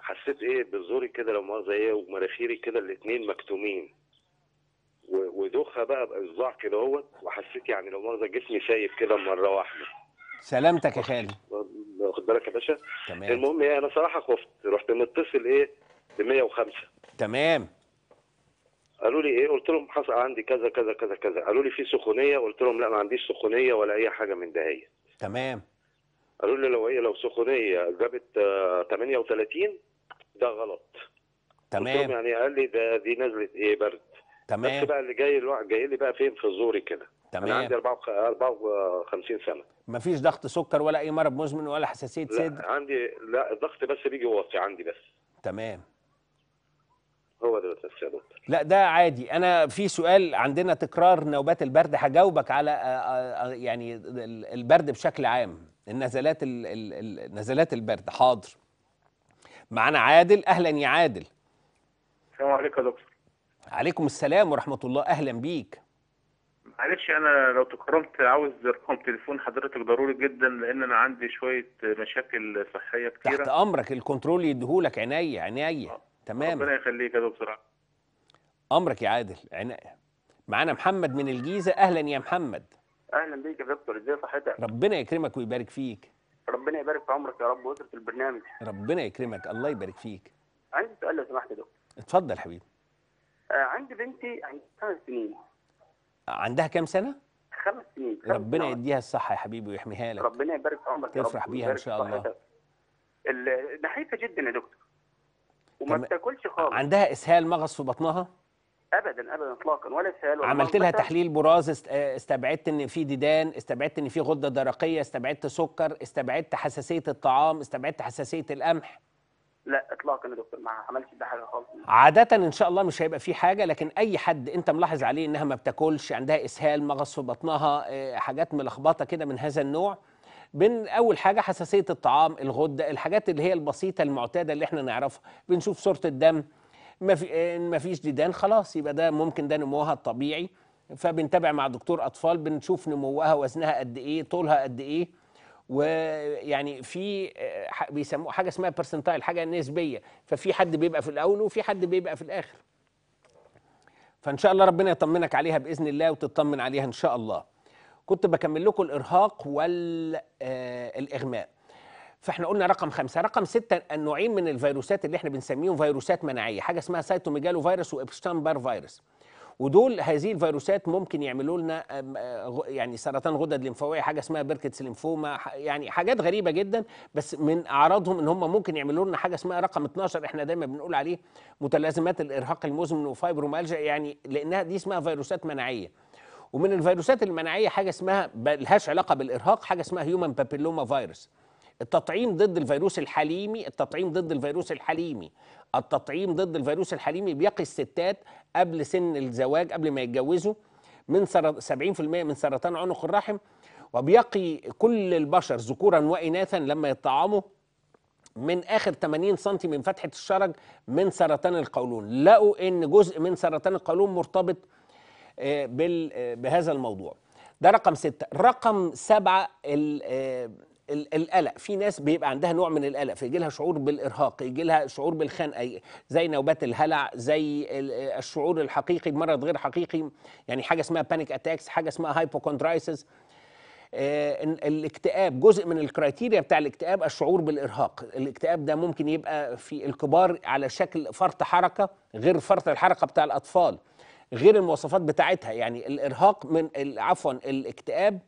حسيت ايه بزوري كده لو مؤاخذه ايه، ومناخيري كده الاثنين مكتومين، ودوخه بقى بصداع كده اهوت، وحسيت يعني لو مؤاخذه جسمي شايب كده مره واحده. سلامتك يا خالد. واخد بالك يا باشا؟ تمام. المهم ايه، انا صراحه خفت، رحت متصل ايه ب 105. تمام. قالوا لي ايه؟ قلت لهم حصل عندي كذا كذا كذا كذا، قالوا لي في سخونيه، قلت لهم لا ما عنديش سخونيه ولا اي حاجه من ده. هي تمام. قالوا لي لو هي لو سخونيه جابت 38 ده غلط. تمام. يعني قال لي ده دي نزلت ايه برد. تمام. بس بقى اللي جاي لي بقى فين في زوري كده. تمام. انا عندي 54 سنه. مفيش ضغط سكر ولا اي مرض مزمن ولا حساسيه صدر؟ عندي لا، الضغط بس بيجي واطي عندي بس. تمام. هو ده بس يا دكتور. لا ده عادي. انا في سؤال عندنا تكرار نوبات البرد، هجاوبك على يعني البرد بشكل عام، النزلات نزلات البرد. حاضر. معانا عادل. اهلا يا عادل. السلام عليكم يا دكتور. عليكم السلام ورحمه الله، اهلا بيك. معلش انا لو تكرمت عاوز رقم تليفون حضرتك ضروري جدا، لان انا عندي شويه مشاكل صحيه كتيره. تحت امرك، الكنترول يديهولك. عينيا عينيا. تمام. ربنا يخليك يا دكتور. امرك يا عادل. عينيا. معانا محمد من الجيزه. اهلا يا محمد. اهلا بيك يا دكتور، ازي صحتك؟ ربنا يكرمك ويبارك فيك. ربنا يبارك في عمرك يا رب واسره البرنامج. ربنا يكرمك، الله يبارك فيك. عندي سؤال لو سمحت يا دكتور. اتفضل حبيبي. عندي بنتي عندها 5 سنين. عندها كام سنة؟ 5 سنين. ربنا يديها الصحة يا حبيبي ويحميها لك. ربنا يبارك في عمرك يا رب. تفرح بيها إن شاء الله. نحيفة جدا يا دكتور، وما بتاكلش خالص. عندها إسهال، مغص في بطنها؟ أبدا أبدا إطلاقا، ولا إسهال ولا عملت لها تحليل براز، استبعدت إن في ديدان، استبعدت إن في غدة درقية، استبعدت سكر، استبعدت حساسية الطعام، استبعدت حساسية القمح؟ لا اطلاقا يا دكتور، ما عملتش ده حاجه خالص. عاده ان شاء الله مش هيبقى في حاجه، لكن اي حد انت ملاحظ عليه انها ما بتاكلش، عندها اسهال، مغص في بطنها، حاجات ملخبطه كده من هذا النوع، بين اول حاجه حساسيه الطعام، الغده، الحاجات اللي هي البسيطه المعتاده اللي احنا نعرفها، بنشوف صوره الدم ما فيش ديدان، خلاص يبقى ده ممكن ده نموها الطبيعي، فبنتابع مع دكتور اطفال، بنشوف نموها، وزنها قد ايه، طولها قد ايه، ويعني في بيسموه حاجه اسمها برسنتايل، حاجه نسبيه، ففي حد بيبقى في الاول وفي حد بيبقى في الاخر. فان شاء الله ربنا يطمنك عليها باذن الله وتطمن عليها ان شاء الله. كنت بكمل لكم الارهاق والاغماء. فاحنا قلنا رقم 5، رقم 6 النوعين من الفيروسات اللي احنا بنسميهم فيروسات مناعيه، حاجه اسمها سايتوميجالو فيروس وابشتان بار فيروس. ودول هذه الفيروسات ممكن يعملوا لنا يعني سرطان غدد لمفاويه، حاجه اسمها بيركتس ليمفوما، يعني حاجات غريبه جدا. بس من اعراضهم ان هم ممكن يعملوا لنا حاجه اسمها رقم 12 احنا دايما بنقول عليه متلازمات الارهاق المزمن وفايبرومالجيا، يعني لانها دي اسمها فيروسات مناعيه. ومن الفيروسات المناعيه حاجه اسمها مالهاش علاقه بالارهاق، حاجه اسمها هيومن بابيلوما فيروس. التطعيم ضد الفيروس الحليمي، بيقي الستات قبل سن الزواج قبل ما يتجوزوا من 70% من سرطان عنق الرحم، وبيقي كل البشر ذكورا واناثا لما يطعموا من اخر 80 سم من فتحه الشرج من سرطان القولون. لقوا ان جزء من سرطان القولون مرتبط بهذا الموضوع. ده رقم 6. رقم 7 القلق. في ناس بيبقى عندها نوع من القلق، فيجي لها شعور بالارهاق، يجي لها شعور بالخنقه زي نوبات الهلع، زي الشعور الحقيقي بمرض غير حقيقي، يعني حاجه اسمها بانيك اتاكس، حاجه اسمها هايبوكوندرايسز. الاكتئاب جزء من الكرايتيريا بتاع الاكتئاب الشعور بالارهاق. الاكتئاب ده ممكن يبقى في الكبار على شكل فرط حركه غير فرط الحركه بتاع الاطفال، غير المواصفات بتاعتها. يعني الارهاق من عفوا الاكتئاب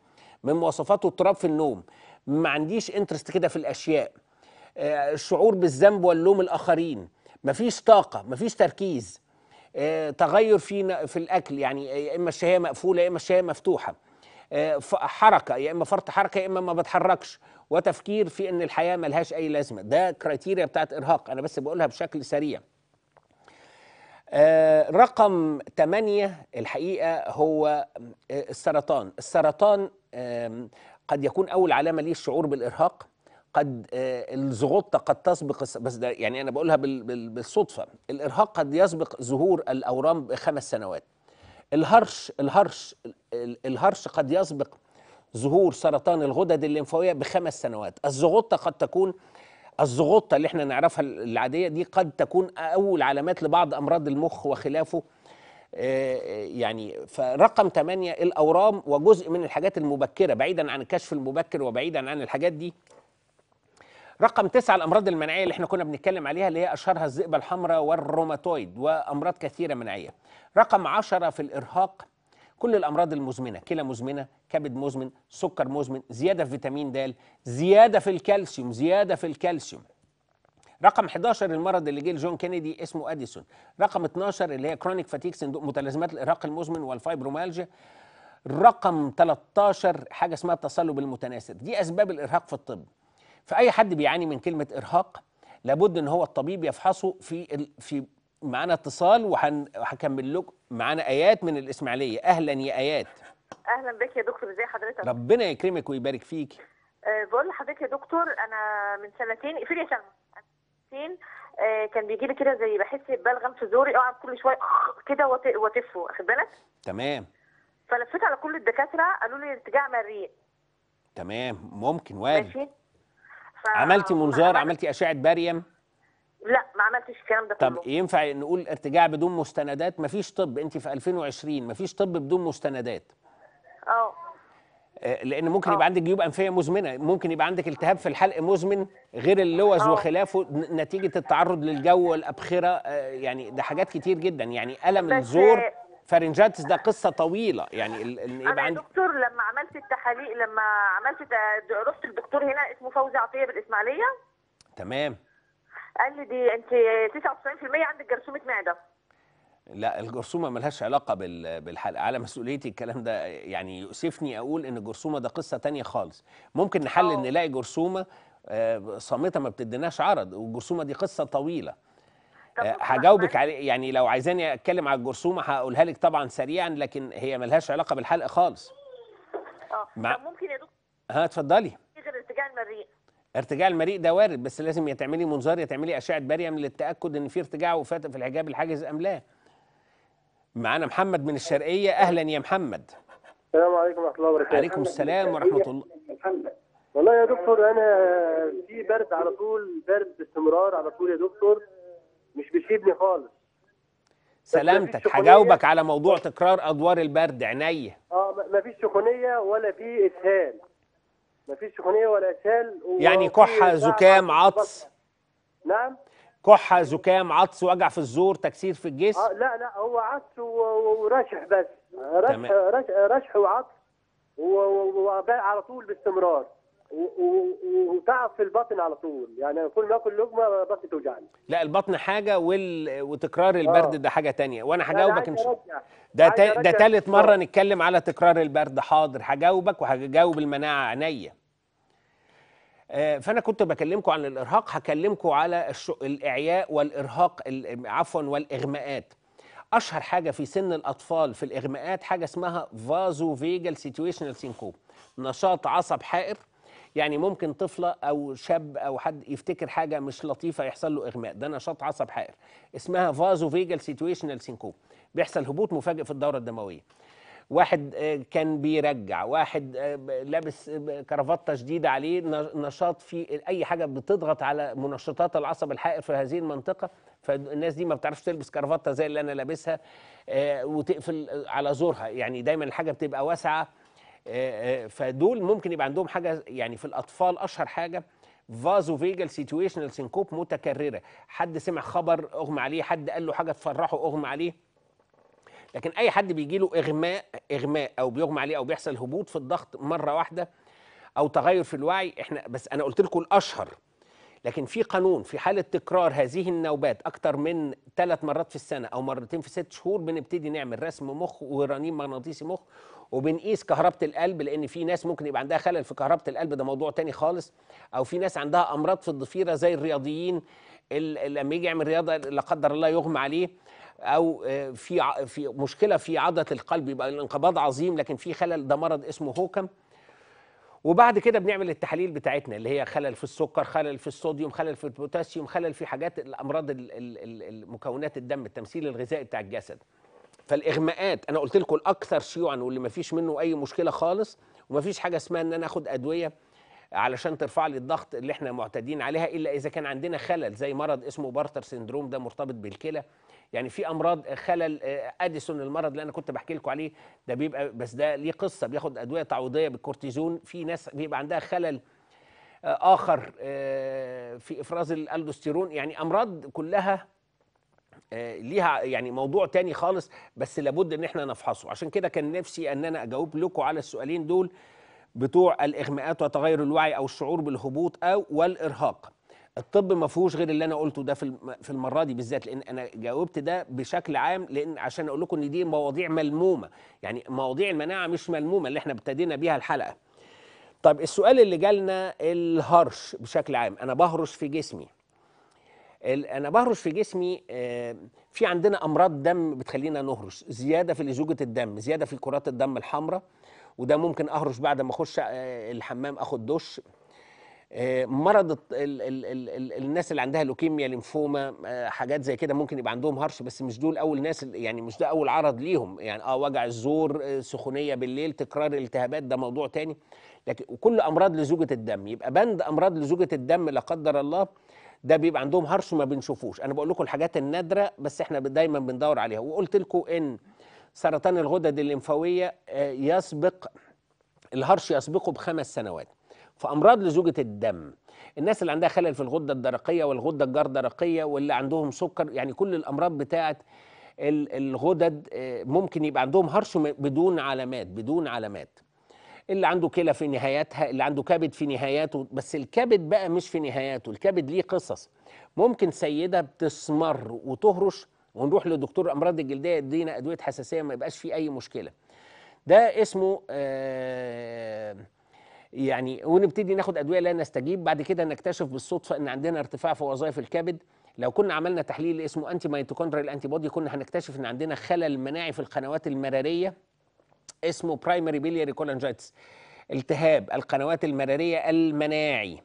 من مواصفاته اضطراب في النوم، ما عنديش انترست كده في الاشياء، الشعور بالذنب واللوم الاخرين، مفيش طاقه، مفيش تركيز، تغير في الاكل، يعني يا اما الشهيه مقفوله يا اما الشهيه مفتوحه، حركه يا اما فرط حركه يا اما ما بتحركش، وتفكير في ان الحياه ملهاش اي لازمه. ده كرايتيريا بتاعت ارهاق، انا بس بقولها بشكل سريع. رقم 8 الحقيقه هو السرطان. السرطان قد يكون أول علامة ليه الشعور بالإرهاق، قد الزغطة قد تسبق، بس ده يعني أنا بقولها بالصدفة. الإرهاق قد يسبق ظهور الأورام ب5 سنوات. الهرش قد يسبق ظهور سرطان الغدد الليمفاوية ب5 سنوات. الزغطة قد تكون، الزغطة اللي احنا نعرفها العادية دي قد تكون أول علامات لبعض أمراض المخ وخلافه. يعني فرقم 8 الأورام وجزء من الحاجات المبكرة بعيدا عن الكشف المبكر وبعيدا عن الحاجات دي. رقم 9 الأمراض المناعية اللي احنا كنا بنتكلم عليها، اللي هي أشهرها الذئبه الحمراء والروماتويد وأمراض كثيرة مناعية. رقم 10 في الإرهاق كل الأمراض المزمنة، كلى مزمنة، كبد مزمن، سكر مزمن، زيادة في فيتامين د، زيادة في الكالسيوم، رقم 11 المرض اللي جه لجون كينيدي اسمه اديسون. رقم 12 اللي هي كرونيك فاتيك سندروم متلازمات الارهاق المزمن والفايبرومالجيا. رقم 13 حاجه اسمها التصلب المتناسب. دي اسباب الارهاق في الطب. فاي حد بيعاني من كلمه ارهاق لابد ان هو الطبيب يفحصه. في معانا اتصال وهكمل لكم. معانا ايات من الاسماعيليه. اهلا يا ايات. اهلا بك يا دكتور، ازي حضرتك؟ ربنا يكرمك ويبارك فيك. بقول لحضرتك يا دكتور انا من 2 سنين اقفلي يا سلمى، كان بيجي لي كده زي بحس ببلغم في زوري، اقعد كل شويه كده واتف، واخد بالك؟ تمام. فلفيت على كل الدكاتره قالوا لي ارتجاع مريء. تمام، ممكن وارد. ماشي. عملتي منظار؟ عملتي اشعه باريم؟ لا ما عملتش الكلام ده. طب ينفع نقول ارتجاع بدون مستندات؟ مفيش طب، انت في 2020 مفيش طب بدون مستندات. لأن ممكن يبقى عندك جيوب أنفية مزمنة، ممكن يبقى عندك التهاب في الحلق مزمن غير اللوز وخلافه نتيجة التعرض للجو والأبخرة، يعني ده حاجات كتير جدا. يعني ألم الزور فارنجاتس ده قصة طويلة. يعني يبقى عندي دكتور لما عملت التحاليل، لما عملت رحت الدكتور هنا اسمه فوزي عطية بالإسماعيلية. تمام. قال لي دي أنت 99% عندك جرثومة معدة. لا، الجرثومه ملهاش علاقه بالحلقه، على مسؤوليتي الكلام ده. يعني يؤسفني اقول ان الجرثومه ده قصه تانية خالص. ممكن نحلل نلاقي جرثومه صامته ما بتديناش عرض، والجرثومه دي قصه طويله. هجاوبك عليه يعني لو عايزاني اتكلم على الجرثومه هقولها لك طبعا سريعا، لكن هي ملهاش علاقه بالحلقه خالص. ممكن يا دكتور. اتفضلي. غير ارتجاع المريء. ارتجاع المريء ده وارد، بس لازم يا تعملي منظار يا تعملي اشعه باريم للتاكد ان في ارتجاع وفاتق في الحجاب الحاجز ام لا. معانا محمد من الشرقية. أهلا يا محمد. السلام عليكم ورحمة الله وبركاته. عليكم السلام ورحمة الله. والله يا دكتور أنا في برد على طول، برد باستمرار على طول يا دكتور، مش بيسيبني خالص. سلامتك. هجاوبك على موضوع تكرار أدوار البرد. عينيا. مفيش سخونية ولا في إسهال. مفيش سخونيه ولا شال يعني كحه زكام عطس. نعم كحه زكام عطس وجع في الزور تكسير في الجسم. لا لا هو عطس ورشح بس رشح وعطس وبال على طول باستمرار وتعب في البطن على طول يعني كل ما اكل لقمه بطني توجعني. لا البطن حاجه وتكرار البرد ده حاجه تانية وانا هجاوبك ان شاء الله. ده ثالث مره نتكلم على تكرار البرد. حاضر هجاوبك وهجاوب المناعه عينيا. فانا كنت بكلمكم عن الارهاق هكلمكم على الاعياء والارهاق عفوا والاغماءات. اشهر حاجه في سن الاطفال في الاغماءات حاجه اسمها فازو فيجال سيتويشنال سينكوب، نشاط عصب حائر. يعني ممكن طفله او شاب او حد يفتكر حاجه مش لطيفه يحصل له اغماء، ده نشاط عصب حائر اسمها فازو فيجال سيتويشنال سينكوب، بيحصل هبوط مفاجئ في الدوره الدمويه. واحد كان بيرجع، واحد لابس كرافته شديده عليه، نشاط في اي حاجه بتضغط على منشطات العصب الحائر في هذه المنطقه، فالناس دي ما بتعرفش تلبس كرافته زي اللي انا لابسها وتقفل على زورها، يعني دايما الحاجه بتبقى واسعه. فدول ممكن يبقى عندهم حاجه يعني في الاطفال اشهر حاجه فازو فيجال سيتويشنال سينكوب متكرره، حد سمع خبر اغمى عليه، حد قال له حاجه تفرحه اغمى عليه. لكن اي حد بيجي له اغماء او بيغمى عليه او بيحصل هبوط في الضغط مره واحده او تغير في الوعي، احنا بس انا قلت لكم الاشهر. لكن في قانون في حاله تكرار هذه النوبات اكتر من 3 مرات في السنه او مرتين في 6 شهور بنبتدي نعمل رسم مخ ورنين مغناطيسي مخ وبنقيس كهربه القلب، لان في ناس ممكن يبقى عندها خلل في كهربه القلب ده موضوع تاني خالص، او في ناس عندها امراض في الضفيره زي الرياضيين لما يجي يعمل رياضه لا قدر الله يغمى عليه، او في مشكله في عضله القلب يبقى الانقباض عظيم لكن في خلل، ده مرض اسمه هوكم. وبعد كده بنعمل التحاليل بتاعتنا اللي هي خلل في السكر، خلل في الصوديوم، خلل في البوتاسيوم، خلل في حاجات الامراض مكونات الدم، التمثيل الغذائي بتاع الجسد. فالاغماءات انا قلت لكم الاكثر شيوعا واللي ما فيش منه اي مشكله خالص، وما فيش حاجه اسمها ان انا اخد ادويه علشان ترفع لي الضغط اللي احنا معتادين عليها الا اذا كان عندنا خلل زي مرض اسمه بارتر سندروم ده مرتبط بالكلى. يعني في امراض خلل اديسون المرض اللي انا كنت بحكي لكم عليه ده بيبقى بس ده ليه قصه، بياخد ادويه تعويضيه بالكورتيزون. في ناس بيبقى عندها خلل اخر في افراز الالدوستيرون، يعني امراض كلها ليها يعني موضوع تاني خالص بس لابد ان احنا نفحصه. عشان كده كان نفسي ان انا اجاوب لكم على السؤالين دول بتوع الاغماءات وتغير الوعي او الشعور بالهبوط او والارهاق. الطب ما فيهوش غير اللي انا قلته ده في المره دي بالذات، لان انا جاوبت ده بشكل عام، لان عشان اقول لكم ان دي مواضيع ملمومه، يعني مواضيع المناعه مش ملمومه اللي احنا ابتدينا بيها الحلقه. طب السؤال اللي جالنا الهرش بشكل عام، انا بهرش في جسمي. انا بهرش في جسمي في عندنا امراض دم بتخلينا نهرش، زياده في لزوجه الدم، زياده في كرات الدم الحمراء، وده ممكن اهرش بعد ما اخش الحمام اخد دش. مرض الناس اللي عندها لوكيميا ليمفوما حاجات زي كده ممكن يبقى عندهم هرش، بس مش دول اول ناس، يعني مش ده اول عرض ليهم. يعني وجع الزور، سخونيه بالليل، تكرار الالتهابات ده موضوع تاني. لكن وكل امراض لزوجه الدم، يبقى بند امراض لزوجه الدم لا قدر الله ده بيبقى عندهم هرش وما بنشوفوش. انا بقول لكم الحاجات النادره بس احنا دايما بندور عليها. وقلت لكم ان سرطان الغدد الليمفاويه يسبق الهرش يسبقه ب5 سنوات. فأمراض لزوجة الدم، الناس اللي عندها خلل في الغدة الدرقية والغدة الجردرقية واللي عندهم سكر، يعني كل الأمراض بتاعة الغدد ممكن يبقى عندهم هرش بدون علامات. اللي عنده كلى في نهايتها، اللي عنده كبد في نهاياته، بس الكبد بقى مش في نهاياته، الكبد ليه قصص. ممكن سيدة بتسمر وتهرش ونروح لدكتور الأمراض الجلدية يدينا أدوية حساسية ما يبقاش فيه أي مشكلة. ده اسمه يعني ونبتدي ناخد ادويه لا نستجيب. بعد كده نكتشف بالصدفه ان عندنا ارتفاع في وظائف الكبد، لو كنا عملنا تحليل اسمه انتي ميتوكوندريال انتي بودي كنا هنكتشف ان عندنا خلل مناعي في القنوات المراريه اسمه برايمري بيلياري كولانجايتس، التهاب القنوات المراريه المناعي.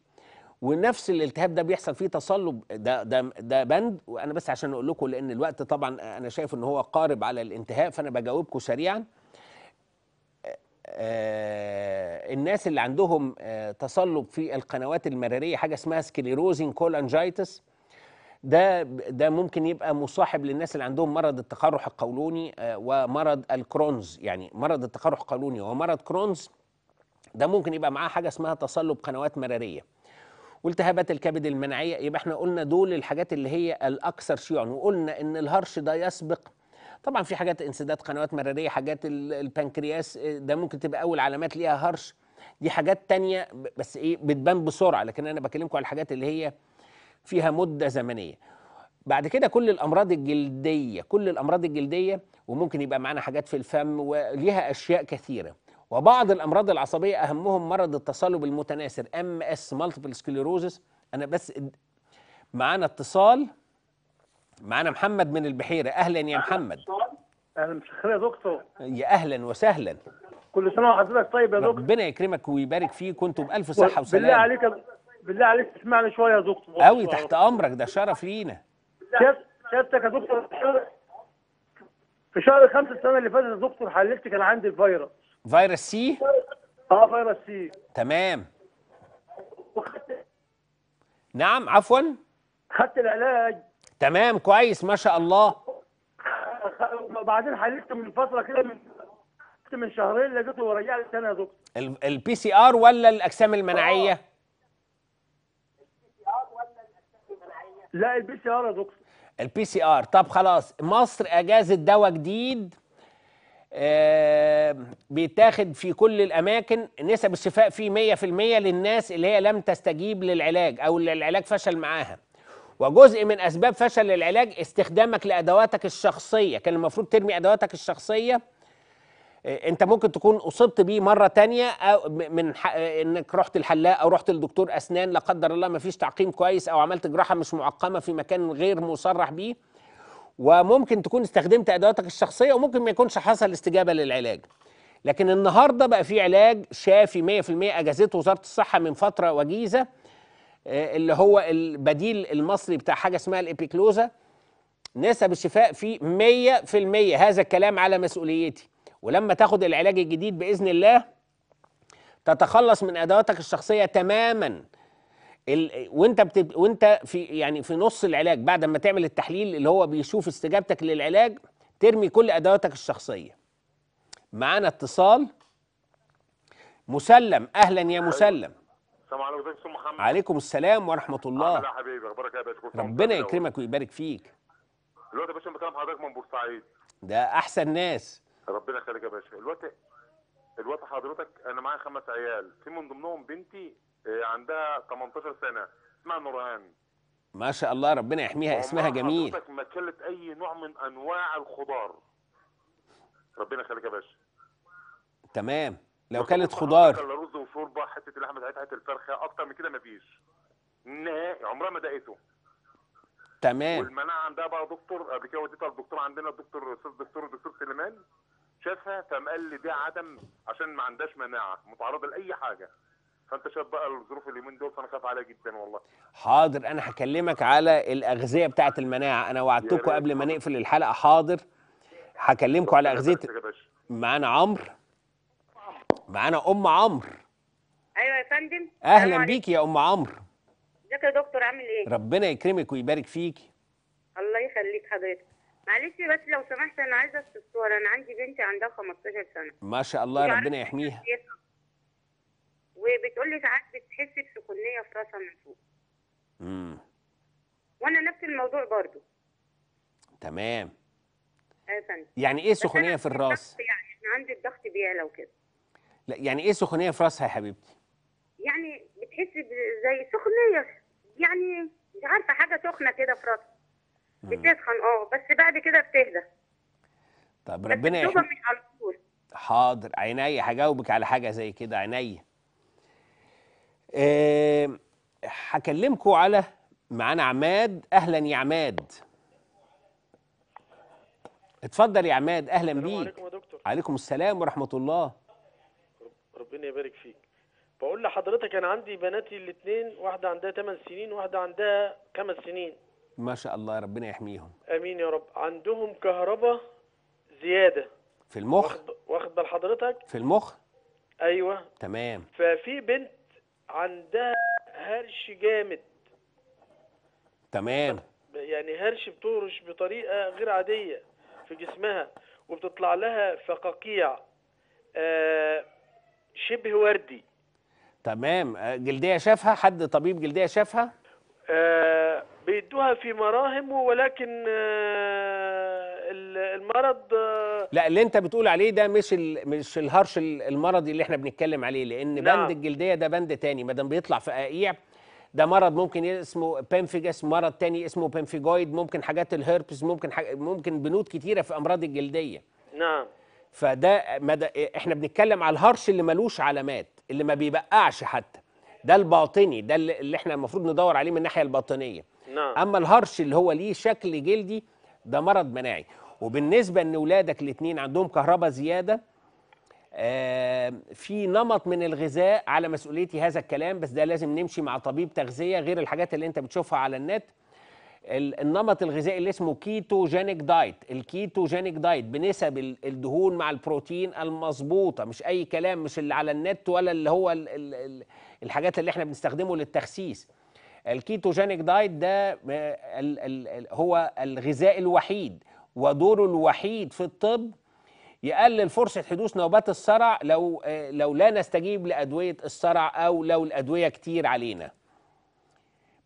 ونفس الالتهاب ده بيحصل فيه تصلب، ده بند. وانا بس عشان اقول لكم لان الوقت طبعا انا شايف ان هو قارب على الانتهاء فانا بجاوبكم سريعا. الناس اللي عندهم تصلب في القنوات المراريه حاجه اسمها سكليروزين كولانجايتس، ده ممكن يبقى مصاحب للناس اللي عندهم مرض التقرح القولوني ومرض الكرونز. يعني مرض التقرح القولوني ومرض كرونز ده ممكن يبقى معاه حاجه اسمها تصلب قنوات مراريه. والتهابات الكبد المناعيه، يبقى احنا قلنا دول الحاجات اللي هي الاكثر شيوعا، وقلنا ان الهرش ده يسبق. طبعا في حاجات انسداد قنوات مراريه، حاجات البنكرياس، ده ممكن تبقى اول علامات ليها هرش، دي حاجات تانية بس ايه بتبان بسرعه، لكن انا بكلمكم على الحاجات اللي هي فيها مده زمنيه. بعد كده كل الامراض الجلديه، كل الامراض الجلديه وممكن يبقى معانا حاجات في الفم وليها اشياء كثيره. وبعض الامراض العصبيه اهمهم مرض التصلب المتناثر MS مالتيبل سكليروزس. انا بس معانا اتصال، معانا محمد من البحيره. اهلا يا محمد. اهلا مسخره يا دكتور. يا اهلا وسهلا. كل سنه وحضرتك طيب يا دكتور. ربنا يكرمك ويبارك فيك وانتم بالف صحه وسلامه. بالله عليك بالله عليك اسمعني شويه يا دكتور. قوي تحت امرك، ده شرف لينا. سيادتك يا دكتور في شهر 5 السنه اللي فاتت يا دكتور حللت، كان عندي الفيروس سي. فيروس سي تمام. نعم عفوا، خدت العلاج تمام كويس ما شاء الله. بعدين حللت من فتره كده، من شهرين لقيته ورجع لي تاني يا دكتور. الPCR ولا الاجسام المناعيه؟ لا الPCR يا دكتور. الPCR. طب خلاص، مصر اجازت دواء جديد بيتاخد في كل الاماكن، نسب الشفاء فيه 100% للناس اللي هي لم تستجيب للعلاج او اللي العلاج فشل معاها. وجزء من اسباب فشل العلاج استخدامك لادواتك الشخصيه، كان المفروض ترمي ادواتك الشخصيه. انت ممكن تكون اصبت بيه مره ثانيه او من انك رحت الحلاق او رحت لدكتور اسنان، لا قدر الله ما فيش تعقيم كويس، او عملت جراحه مش معقمه في مكان غير مصرح بيه. وممكن تكون استخدمت ادواتك الشخصيه وممكن ما يكونش حصل استجابه للعلاج. لكن النهارده بقى في علاج شافي 100%، اجازته وزاره الصحه من فتره وجيزه، اللي هو البديل المصري بتاع حاجه اسمها الابيكلوزا، نسب الشفاء فيه 100%. هذا الكلام على مسؤوليتي. ولما تاخد العلاج الجديد باذن الله تتخلص من ادواتك الشخصيه تماما. وانت في نص العلاج، بعد ما تعمل التحليل اللي هو بيشوف استجابتك للعلاج، ترمي كل ادواتك الشخصيه. معانا اتصال. مسلم. اهلا يا مسلم. السلام عليكم يا دكتور محمد. عليكم السلام ورحمه الله. عامل ايه يا حبيبي، اخبارك ايه يا باشا؟ ربنا يكرمك ويبارك فيك. دلوقتي يا باشا بكلم حضرتك من بورسعيد. ده احسن ناس. ربنا يخليك يا باشا. الوقت حضرتك انا معايا 5 عيال، في من ضمنهم بنتي عندها 18 سنه اسمها نورهان. ما شاء الله ربنا يحميها، اسمها جميل. حضرتك ما اكلت اي نوع من انواع الخضار. ربنا يخليك يا باشا. تمام. لو كلت خضار كلت رز وشوربه، حته اللحمه بتاعتها، حته الفرخه، اكتر من كده مفيش نهائي، عمرها ما دقته. تمام. والمناعه عندها بقى دكتور، قبل كده وديتها للدكتور عندنا الدكتور استاذ الدكتور سليمان، شافها فقام قال لي دي عدم عشان ما عندهاش مناعه، متعرضه لاي حاجه. فانت شايف بقى الظروف اليومين دول، فانا خايف عليها جدا والله. حاضر، انا هكلمك على الاغذيه بتاعه المناعه، انا وعدتكم قبل ما نقفل الحلقه. حاضر، هكلمكم على اغذيه. معانا عمرو. معانا ام عمرو. ايوه يا فندم. اهلا بيكي يا ام عمرو. ازيك يا دكتور، عامل ايه؟ ربنا يكرمك ويبارك فيكي. الله يخليك حضرتك. معلش بس لو سمحت انا عايزه استفسار، انا عندي بنتي عندها 15 سنه. ما شاء الله ربنا يحميها. وبتقول لي ساعات بتحس بسخونيه في راسها من فوق. وانا نفس الموضوع برضو. تمام. ايوه يا فندم. يعني ايه سخونيه في الراس؟ يعني عندي الضغط بيعلى وكده. لا يعني ايه سخونيه في راسها يا حبيبتي؟ يعني بتحس زي سخونيه، يعني مش عارفه، حاجه سخنه كده في راسها. بتسخن بس بعد كده بتهدى. طب ربنا يحفظك. مش على طول. حاضر، عيني هجاوبك على حاجه زي كده. عيني. هكلمكم على معانا عماد. اهلا يا عماد. اتفضل يا عماد. اهلا بيك. السلام عليكم يا دكتور. عليكم السلام ورحمه الله. ربنا يبارك فيك. بقول لحضرتك انا عندي بناتي الاثنين، واحده عندها 8 سنين وواحده عندها 5 سنين. ما شاء الله ربنا يحميهم. امين يا رب. عندهم كهرباء زياده في المخ. واخد بال حضرتك؟ في المخ. ايوه تمام. ففي بنت عندها هرش جامد. تمام. يعني هرش بتهرش بطريقه غير عاديه في جسمها، وبتطلع لها فقاقيع شبه وردي. تمام. جلدية شافها حد؟ طبيب جلدية شافها؟ بيدوها في مراهم، ولكن المرض لا اللي انت بتقول عليه ده مش الهرش المرضي اللي احنا بنتكلم عليه، لان بند الجلدية ده بند تاني، ما دام بيطلع في قيع ده مرض ممكن اسمه بامفيجاس، مرض تاني اسمه بامفيجويد، ممكن حاجات الهيربس، ممكن بنود كتيرة في امراض الجلدية. نعم. فده احنا بنتكلم على الهرش اللي ملوش علامات، اللي ما بيبقعش حتى، ده الباطني، ده اللي احنا المفروض ندور عليه من الناحيه الباطنيه. نعم. اما الهرش اللي هو ليه شكل جلدي ده مرض مناعي. وبالنسبه ان اولادك الاثنين عندهم كهرباء زياده، في نمط من الغذاء على مسؤوليتي هذا الكلام، بس ده لازم نمشي مع طبيب تغذيه غير الحاجات اللي انت بتشوفها على النت. النمط الغذائي اللي اسمه كيتوجينيك دايت، الكيتوجينيك دايت بنسب الدهون مع البروتين المظبوطه، مش اي كلام، مش اللي على النت ولا اللي هو الحاجات اللي احنا بنستخدمه للتخسيس. الكيتوجينيك دايت ده هو الغذاء الوحيد ودوره الوحيد في الطب يقلل فرصه حدوث نوبات الصرع لو لا نستجيب لادويه الصرع او لو الادويه كتير علينا.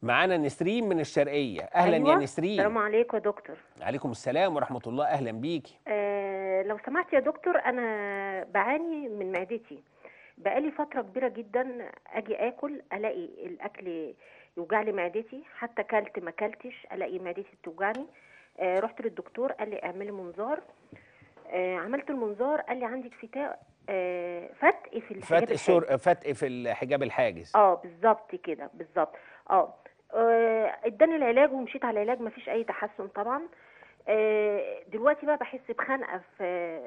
معانا نسرين من الشرقية. أهلا. أيوة. يا نسرين السلام عليكم يا دكتور. عليكم السلام ورحمة الله، أهلا بيكي. لو سمحت يا دكتور، أنا بعاني من معدتي بقالي فترة كبيرة جدا، أجي آكل ألاقي الأكل يوجع لي معدتي، حتى كلت ما كلتش ألاقي معدتي بتوجعني. رحت للدكتور قال لي اعملي منظار، عملت المنظار قال لي عندك فتق في الحجاب الحاجز. فتق في الحجاب الحاجز. بالظبط كده، بالظبط. اداني العلاج ومشيت على العلاج، مفيش اي تحسن طبعا. دلوقتي بقى بحس بخنقه في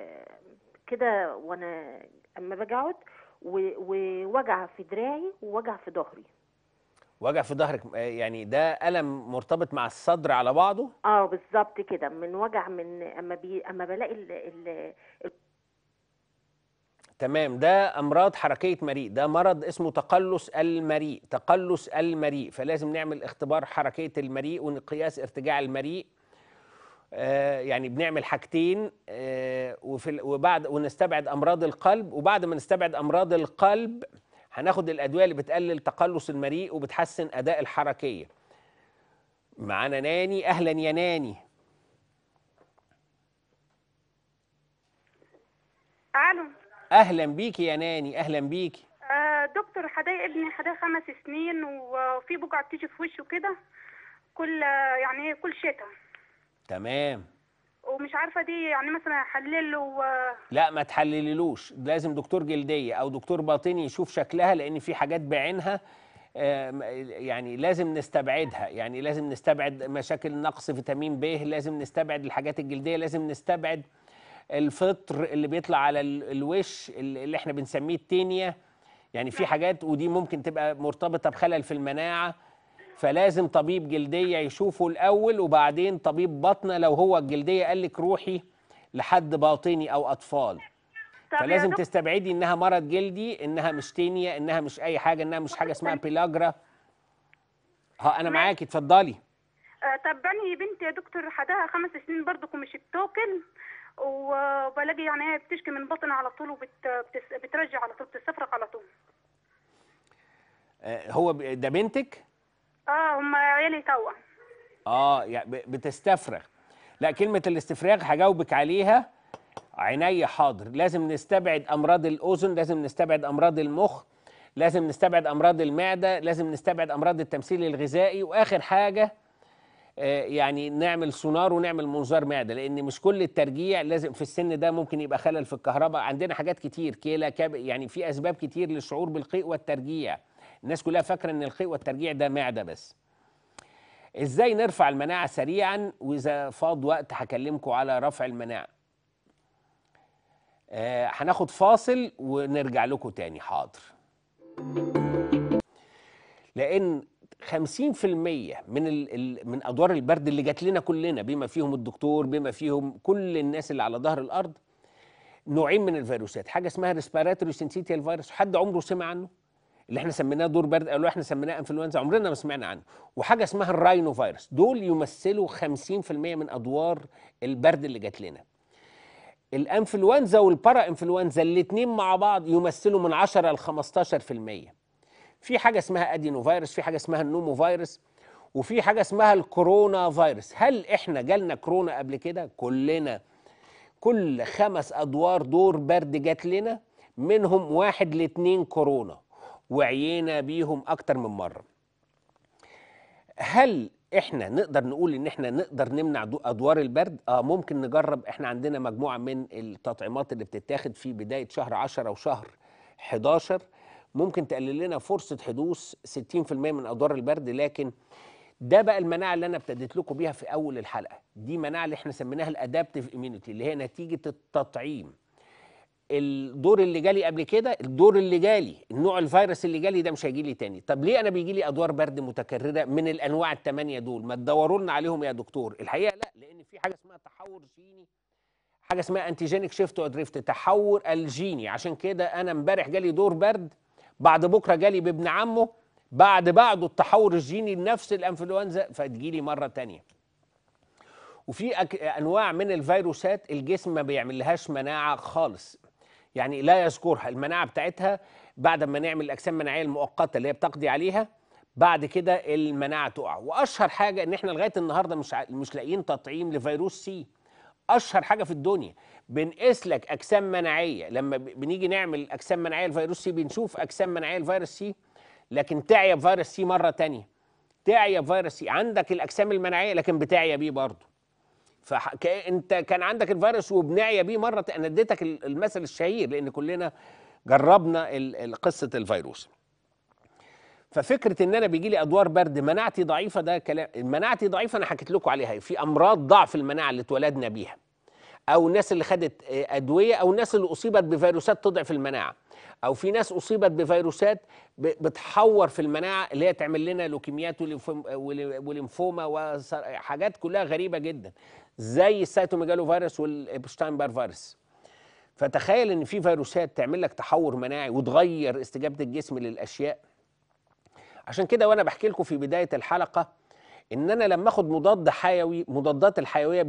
كده وانا اما باجي اقعد، ووجع في دراعي ووجع في ظهري. وجع في ظهرك يعني ده الم مرتبط مع الصدر على بعضه؟ بالظبط كده، من وجع من اما بلاقي تمام. ده امراض حركيه مريء، ده مرض اسمه تقلص المريء، تقلص المريء، فلازم نعمل اختبار حركيه المريء وقياس ارتجاع المريء. يعني بنعمل حاجتين، وبعد ونستبعد امراض القلب، وبعد ما نستبعد امراض القلب هناخد الادويه اللي بتقلل تقلص المريء وبتحسن اداء الحركيه. معانا ناني. اهلا يا ناني. الو. اهلا بيكي يا ناني. اهلا بيكي. دكتور، حدايا ابني حدايا 5 سنين وفي بقعه بتيجي في وشه كده كل شتاء. تمام. ومش عارفه دي يعني مثلا احلل لا ما تحلللوش، لازم دكتور جلديه او دكتور باطني يشوف شكلها، لان في حاجات بعينها يعني لازم نستبعدها، يعني لازم نستبعد مشاكل نقص فيتامين ب، لازم نستبعد الحاجات الجلديه، لازم نستبعد الفطر اللي بيطلع على الوش اللي احنا بنسميه التينيا، يعني في حاجات ودي ممكن تبقى مرتبطه بخلل في المناعه، فلازم طبيب جلديه يشوفه الاول وبعدين طبيب باطنه لو هو الجلديه قال لك روحي لحد باطني او اطفال. فلازم تستبعدي انها مرض جلدي، انها مش تينيا، انها مش اي حاجه، انها مش حاجه اسمها بيلاجرا. انا معاكي، اتفضلي. طب بني بنتي يا دكتور حداها 5 سنين برضك ومش بتاكل، وبلاقي يعني هي بتشكي من بطن على طول وبترجع على طول، بتستفرغ على طول. هو ده بنتك؟ هم عيالي توا. يعني بتستفرغ. لا كلمة الاستفراغ هجاوبك عليها، عيني حاضر. لازم نستبعد أمراض الأذن، لازم نستبعد أمراض المخ، لازم نستبعد أمراض المعدة، لازم نستبعد أمراض التمثيل الغذائي، وآخر حاجة يعني نعمل سونار ونعمل منظار معده، لان مش كل الترجيع لازم في السن ده، ممكن يبقى خلل في الكهرباء، عندنا حاجات كتير كلى يعني في اسباب كتير للشعور بالقيء والترجيع. الناس كلها فاكره ان القيء والترجيع ده معده بس. ازاي نرفع المناعه سريعا؟ واذا فاض وقت هكلمكم على رفع المناعه. هناخد فاصل ونرجع لكم تاني. حاضر. لان 50% من ادوار البرد اللي جات لنا كلنا، بما فيهم الدكتور، بما فيهم كل الناس اللي على ظهر الارض، نوعين من الفيروسات، حاجه اسمها ريسبيراتوري سينسيتيال فيروس، حد عمره سمع عنه؟ اللي احنا سميناه دور برد او اللي احنا سميناه انفلونزا، عمرنا ما سمعنا عنه. وحاجه اسمها الراينو فيروس، دول يمثلوا 50% من ادوار البرد اللي جات لنا. الانفلونزا والبارا انفلونزا الاثنين مع بعض يمثلوا من 10 ل 15%. في حاجه اسمها ادينو فيروس، في حاجه اسمها النومو فيروس، وفي حاجه اسمها الكورونا فيروس. هل احنا جالنا كورونا قبل كده؟ كلنا، كل 5 ادوار دور برد جات لنا، منهم 1 ل2 كورونا، وعينا بيهم اكتر من مره. هل احنا نقدر نقول ان احنا نقدر نمنع ادوار البرد؟ ممكن نجرب. احنا عندنا مجموعه من التطعيمات اللي بتتاخد في بدايه شهر 10 وشهر 11 ممكن تقلل لنا فرصه حدوث 60% من ادوار البرد. لكن ده بقى المناعه اللي انا ابتديت لكم بيها في اول الحلقه، دي مناعه اللي احنا سميناها الادابتيف اميونيتي، اللي هي نتيجه التطعيم. الدور اللي جالي قبل كده، الدور اللي جالي، النوع الفيروس اللي جالي ده مش هيجي لي تاني. طب ليه انا بيجي لي ادوار برد متكرره من الانواع ال8 دول؟ ما تدوروا لنا عليهم يا دكتور. الحقيقه لا، لان في حاجه اسمها تحور جيني، حاجه اسمها انتيجينيك شيفت ودريفت، تحور الجيني. عشان كده انا امبارح جالي دور برد، بعد بكره جالي بابن عمه، بعد بعده التحور الجيني لنفس الانفلونزا فتجيلي مره تانيه. وفي انواع من الفيروسات الجسم ما بيعملهاش مناعه خالص، يعني لا يذكرها. المناعه بتاعتها بعد ما نعمل الاجسام المناعيه المؤقته اللي هي بتقضي عليها، بعد كده المناعه تقع. واشهر حاجه ان احنا لغايه النهارده مش لاقيين تطعيم لفيروس سي، اشهر حاجه في الدنيا. بنقيس لك اجسام مناعيه، لما بنيجي نعمل اجسام مناعيه لفيروس سي بنشوف اجسام مناعيه لفيروس سي، لكن تعيا بفيروس سي مره ثانيه، تعيا بفيروس سي. عندك الاجسام المناعيه لكن بتعيا بيه برضه. فانت كان عندك الفيروس وبنعيا بيه مره. انا اديتك المثل الشهير لان كلنا جربنا قصه الفيروس. ففكره ان انا بيجي لي ادوار برد مناعتي ضعيفه، ده كلام. مناعتي ضعيفه انا حكيت لكم عليها، في امراض ضعف المناعه اللي اتولدنا بيها، او الناس اللي خدت ادويه، او الناس اللي اصيبت بفيروسات تضعف المناعه، او في ناس اصيبت بفيروسات بتحور في المناعه اللي هي تعمل لنا لوكيميات وليمفوما وحاجات كلها غريبه جدا زي السيتوميجالو فيروس والابشتاينبر فيروس. فتخيل ان في فيروسات تعمل لك تحور مناعي وتغير استجابه الجسم للاشياء. عشان كده وانا بحكي لكم في بدايه الحلقه ان انا لما اخد مضاد حيوي، مضادات الحيويه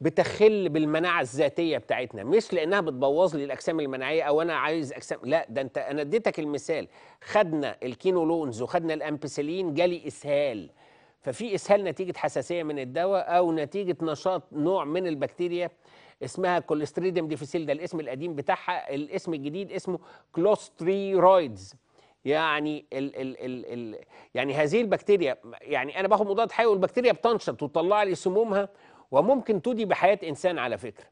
بتخل بالمناعه الذاتيه بتاعتنا، مش لانها بتبوظ لي الاجسام المناعيه او انا عايز اجسام، لا ده انت، انا اديتك المثال، خدنا الكينولونز وخدنا الامبسيلين جالي اسهال. ففي اسهال نتيجه حساسيه من الدواء او نتيجه نشاط نوع من البكتيريا اسمها كولوستريديم ديفيسيل، ده الاسم القديم بتاعها، الاسم الجديد اسمه كلوستريرويدز. يعني يعني هذه البكتيريا، يعني انا باخد مضاد حيوي والبكتيريا بتنشط وتطلع لي سمومها وممكن تودي بحياه انسان على فكره.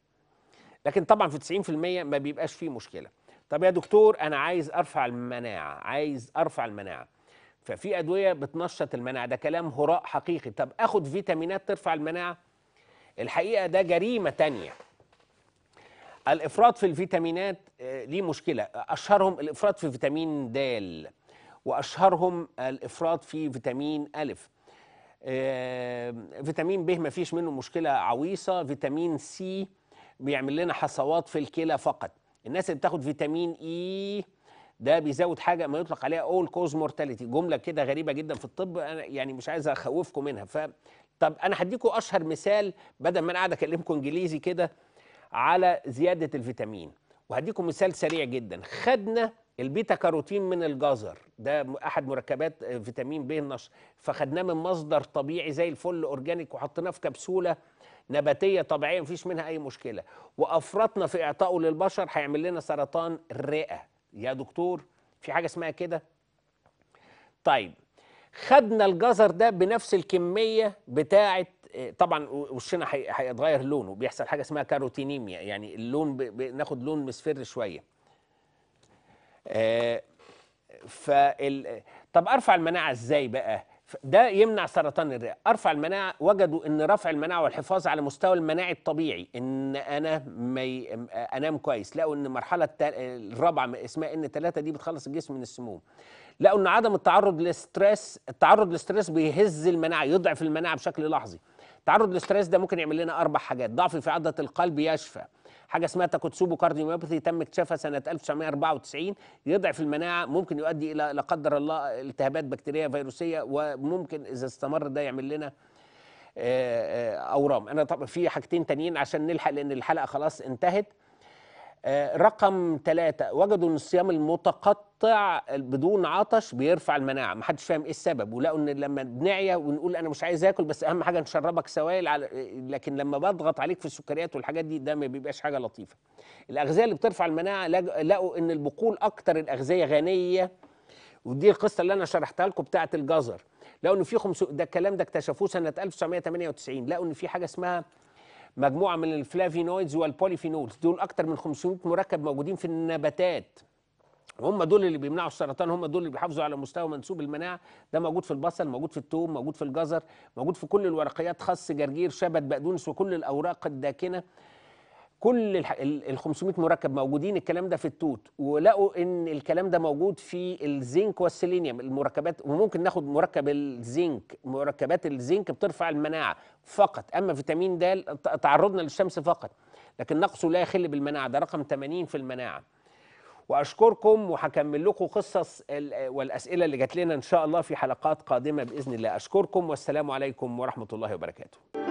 لكن طبعا في 90% ما بيبقاش فيه مشكله. طب يا دكتور انا عايز ارفع المناعه، عايز ارفع المناعه، ففي ادويه بتنشط المناعه، ده كلام هراء حقيقي. طب اخد فيتامينات ترفع المناعه؟ الحقيقه ده جريمه تانيه. الافراط في الفيتامينات ليه مشكله، اشهرهم الافراط في فيتامين د، واشهرهم الافراط في فيتامين ا. فيتامين ب مفيش منه مشكله عويصه، فيتامين سي بيعمل لنا حصوات في الكلى فقط. الناس اللي بتاخد فيتامين اي ده بيزود حاجه ما يطلق عليها اول كوز مورتاليتي، جمله كده غريبه جدا في الطب، انا يعني مش عايز اخوفكم منها. طب انا هديكم اشهر مثال بدل ما انا قاعد اكلمكم انجليزي كده على زياده الفيتامين، وهديكم مثال سريع جدا. خدنا البيتا كاروتين من الجزر، ده احد مركبات فيتامين ب النشط، فخدناه من مصدر طبيعي زي الفل اورجانيك وحطيناه في كبسوله نباتيه طبيعيه مفيش منها اي مشكله، وافرطنا في اعطائه للبشر هيعمل لنا سرطان الرئه. يا دكتور في حاجه اسمها كده؟ طيب خدنا الجزر ده بنفس الكميه بتاعه، طبعا وشنا هيتغير لونه، بيحصل حاجه اسمها كاروتينيميا، يعني اللون بناخد لون مصفر شويه. طب ارفع المناعه ازاي بقى؟ ده يمنع سرطان الرئه. ارفع المناعه، وجدوا ان رفع المناعه والحفاظ على مستوى المناعي الطبيعي، ان انا انام كويس، لقوا ان المرحله الرابعه اسمها N3 دي بتخلص الجسم من السموم. لقوا ان عدم التعرض للستريس، التعرض للستريس بيهز المناعه، يضعف المناعه بشكل لحظي. التعرض للستريس ده ممكن يعمل لنا 4 حاجات، ضعف في عضله القلب يشفى، حاجه اسمها تاكوتسوبو كارديوميوباثي تم اكتشافها سنه 1994، يضعف المناعه، ممكن يؤدي الى لا قدر الله التهابات بكتيريه فيروسيه، وممكن اذا استمر ده يعمل لنا اورام. انا طبعا في حاجتين تانيين عشان نلحق لان الحلقه خلاص انتهت. رقم 3، وجدوا ان الصيام المتقطع بدون عطش بيرفع المناعه، ما حدش فاهم ايه السبب، ولقوا ان لما بنعيا ونقول انا مش عايز اكل بس اهم حاجه نشربك سوائل على، لكن لما بضغط عليك في السكريات والحاجات دي ده ما بيبقاش حاجه لطيفه. الاغذيه اللي بترفع المناعه لقوا ان البقول اكتر الاغذيه غنيه، ودي القصه اللي انا شرحتها لكم بتاعه الجزر. لقوا ان في ده الكلام ده اكتشفوه سنه 1998، لقوا ان في حاجه اسمها مجموعة من الفلافينويدز والبوليفينولز، دول أكتر من 500 مركب موجودين في النباتات، وهم دول اللي بيمنعوا السرطان، هم دول اللي بيحافظوا على مستوى منسوب المناعة. ده موجود في البصل، موجود في الثوم، موجود في الجزر، موجود في كل الورقيات، خس، جرجير، شبت، بقدونس، وكل الأوراق الداكنة. كل ال 500 مركب موجودين الكلام ده في التوت. ولقوا ان الكلام ده موجود في الزنك والسيلينيوم، المركبات، وممكن ناخد مركب الزنك، مركبات الزنك بترفع المناعه فقط، اما فيتامين د تعرضنا للشمس فقط، لكن نقصه لا يخل بالمناعه. ده رقم 80 في المناعه. واشكركم وهكمل لكم قصص والاسئله اللي جات لنا ان شاء الله في حلقات قادمه باذن الله. اشكركم والسلام عليكم ورحمه الله وبركاته.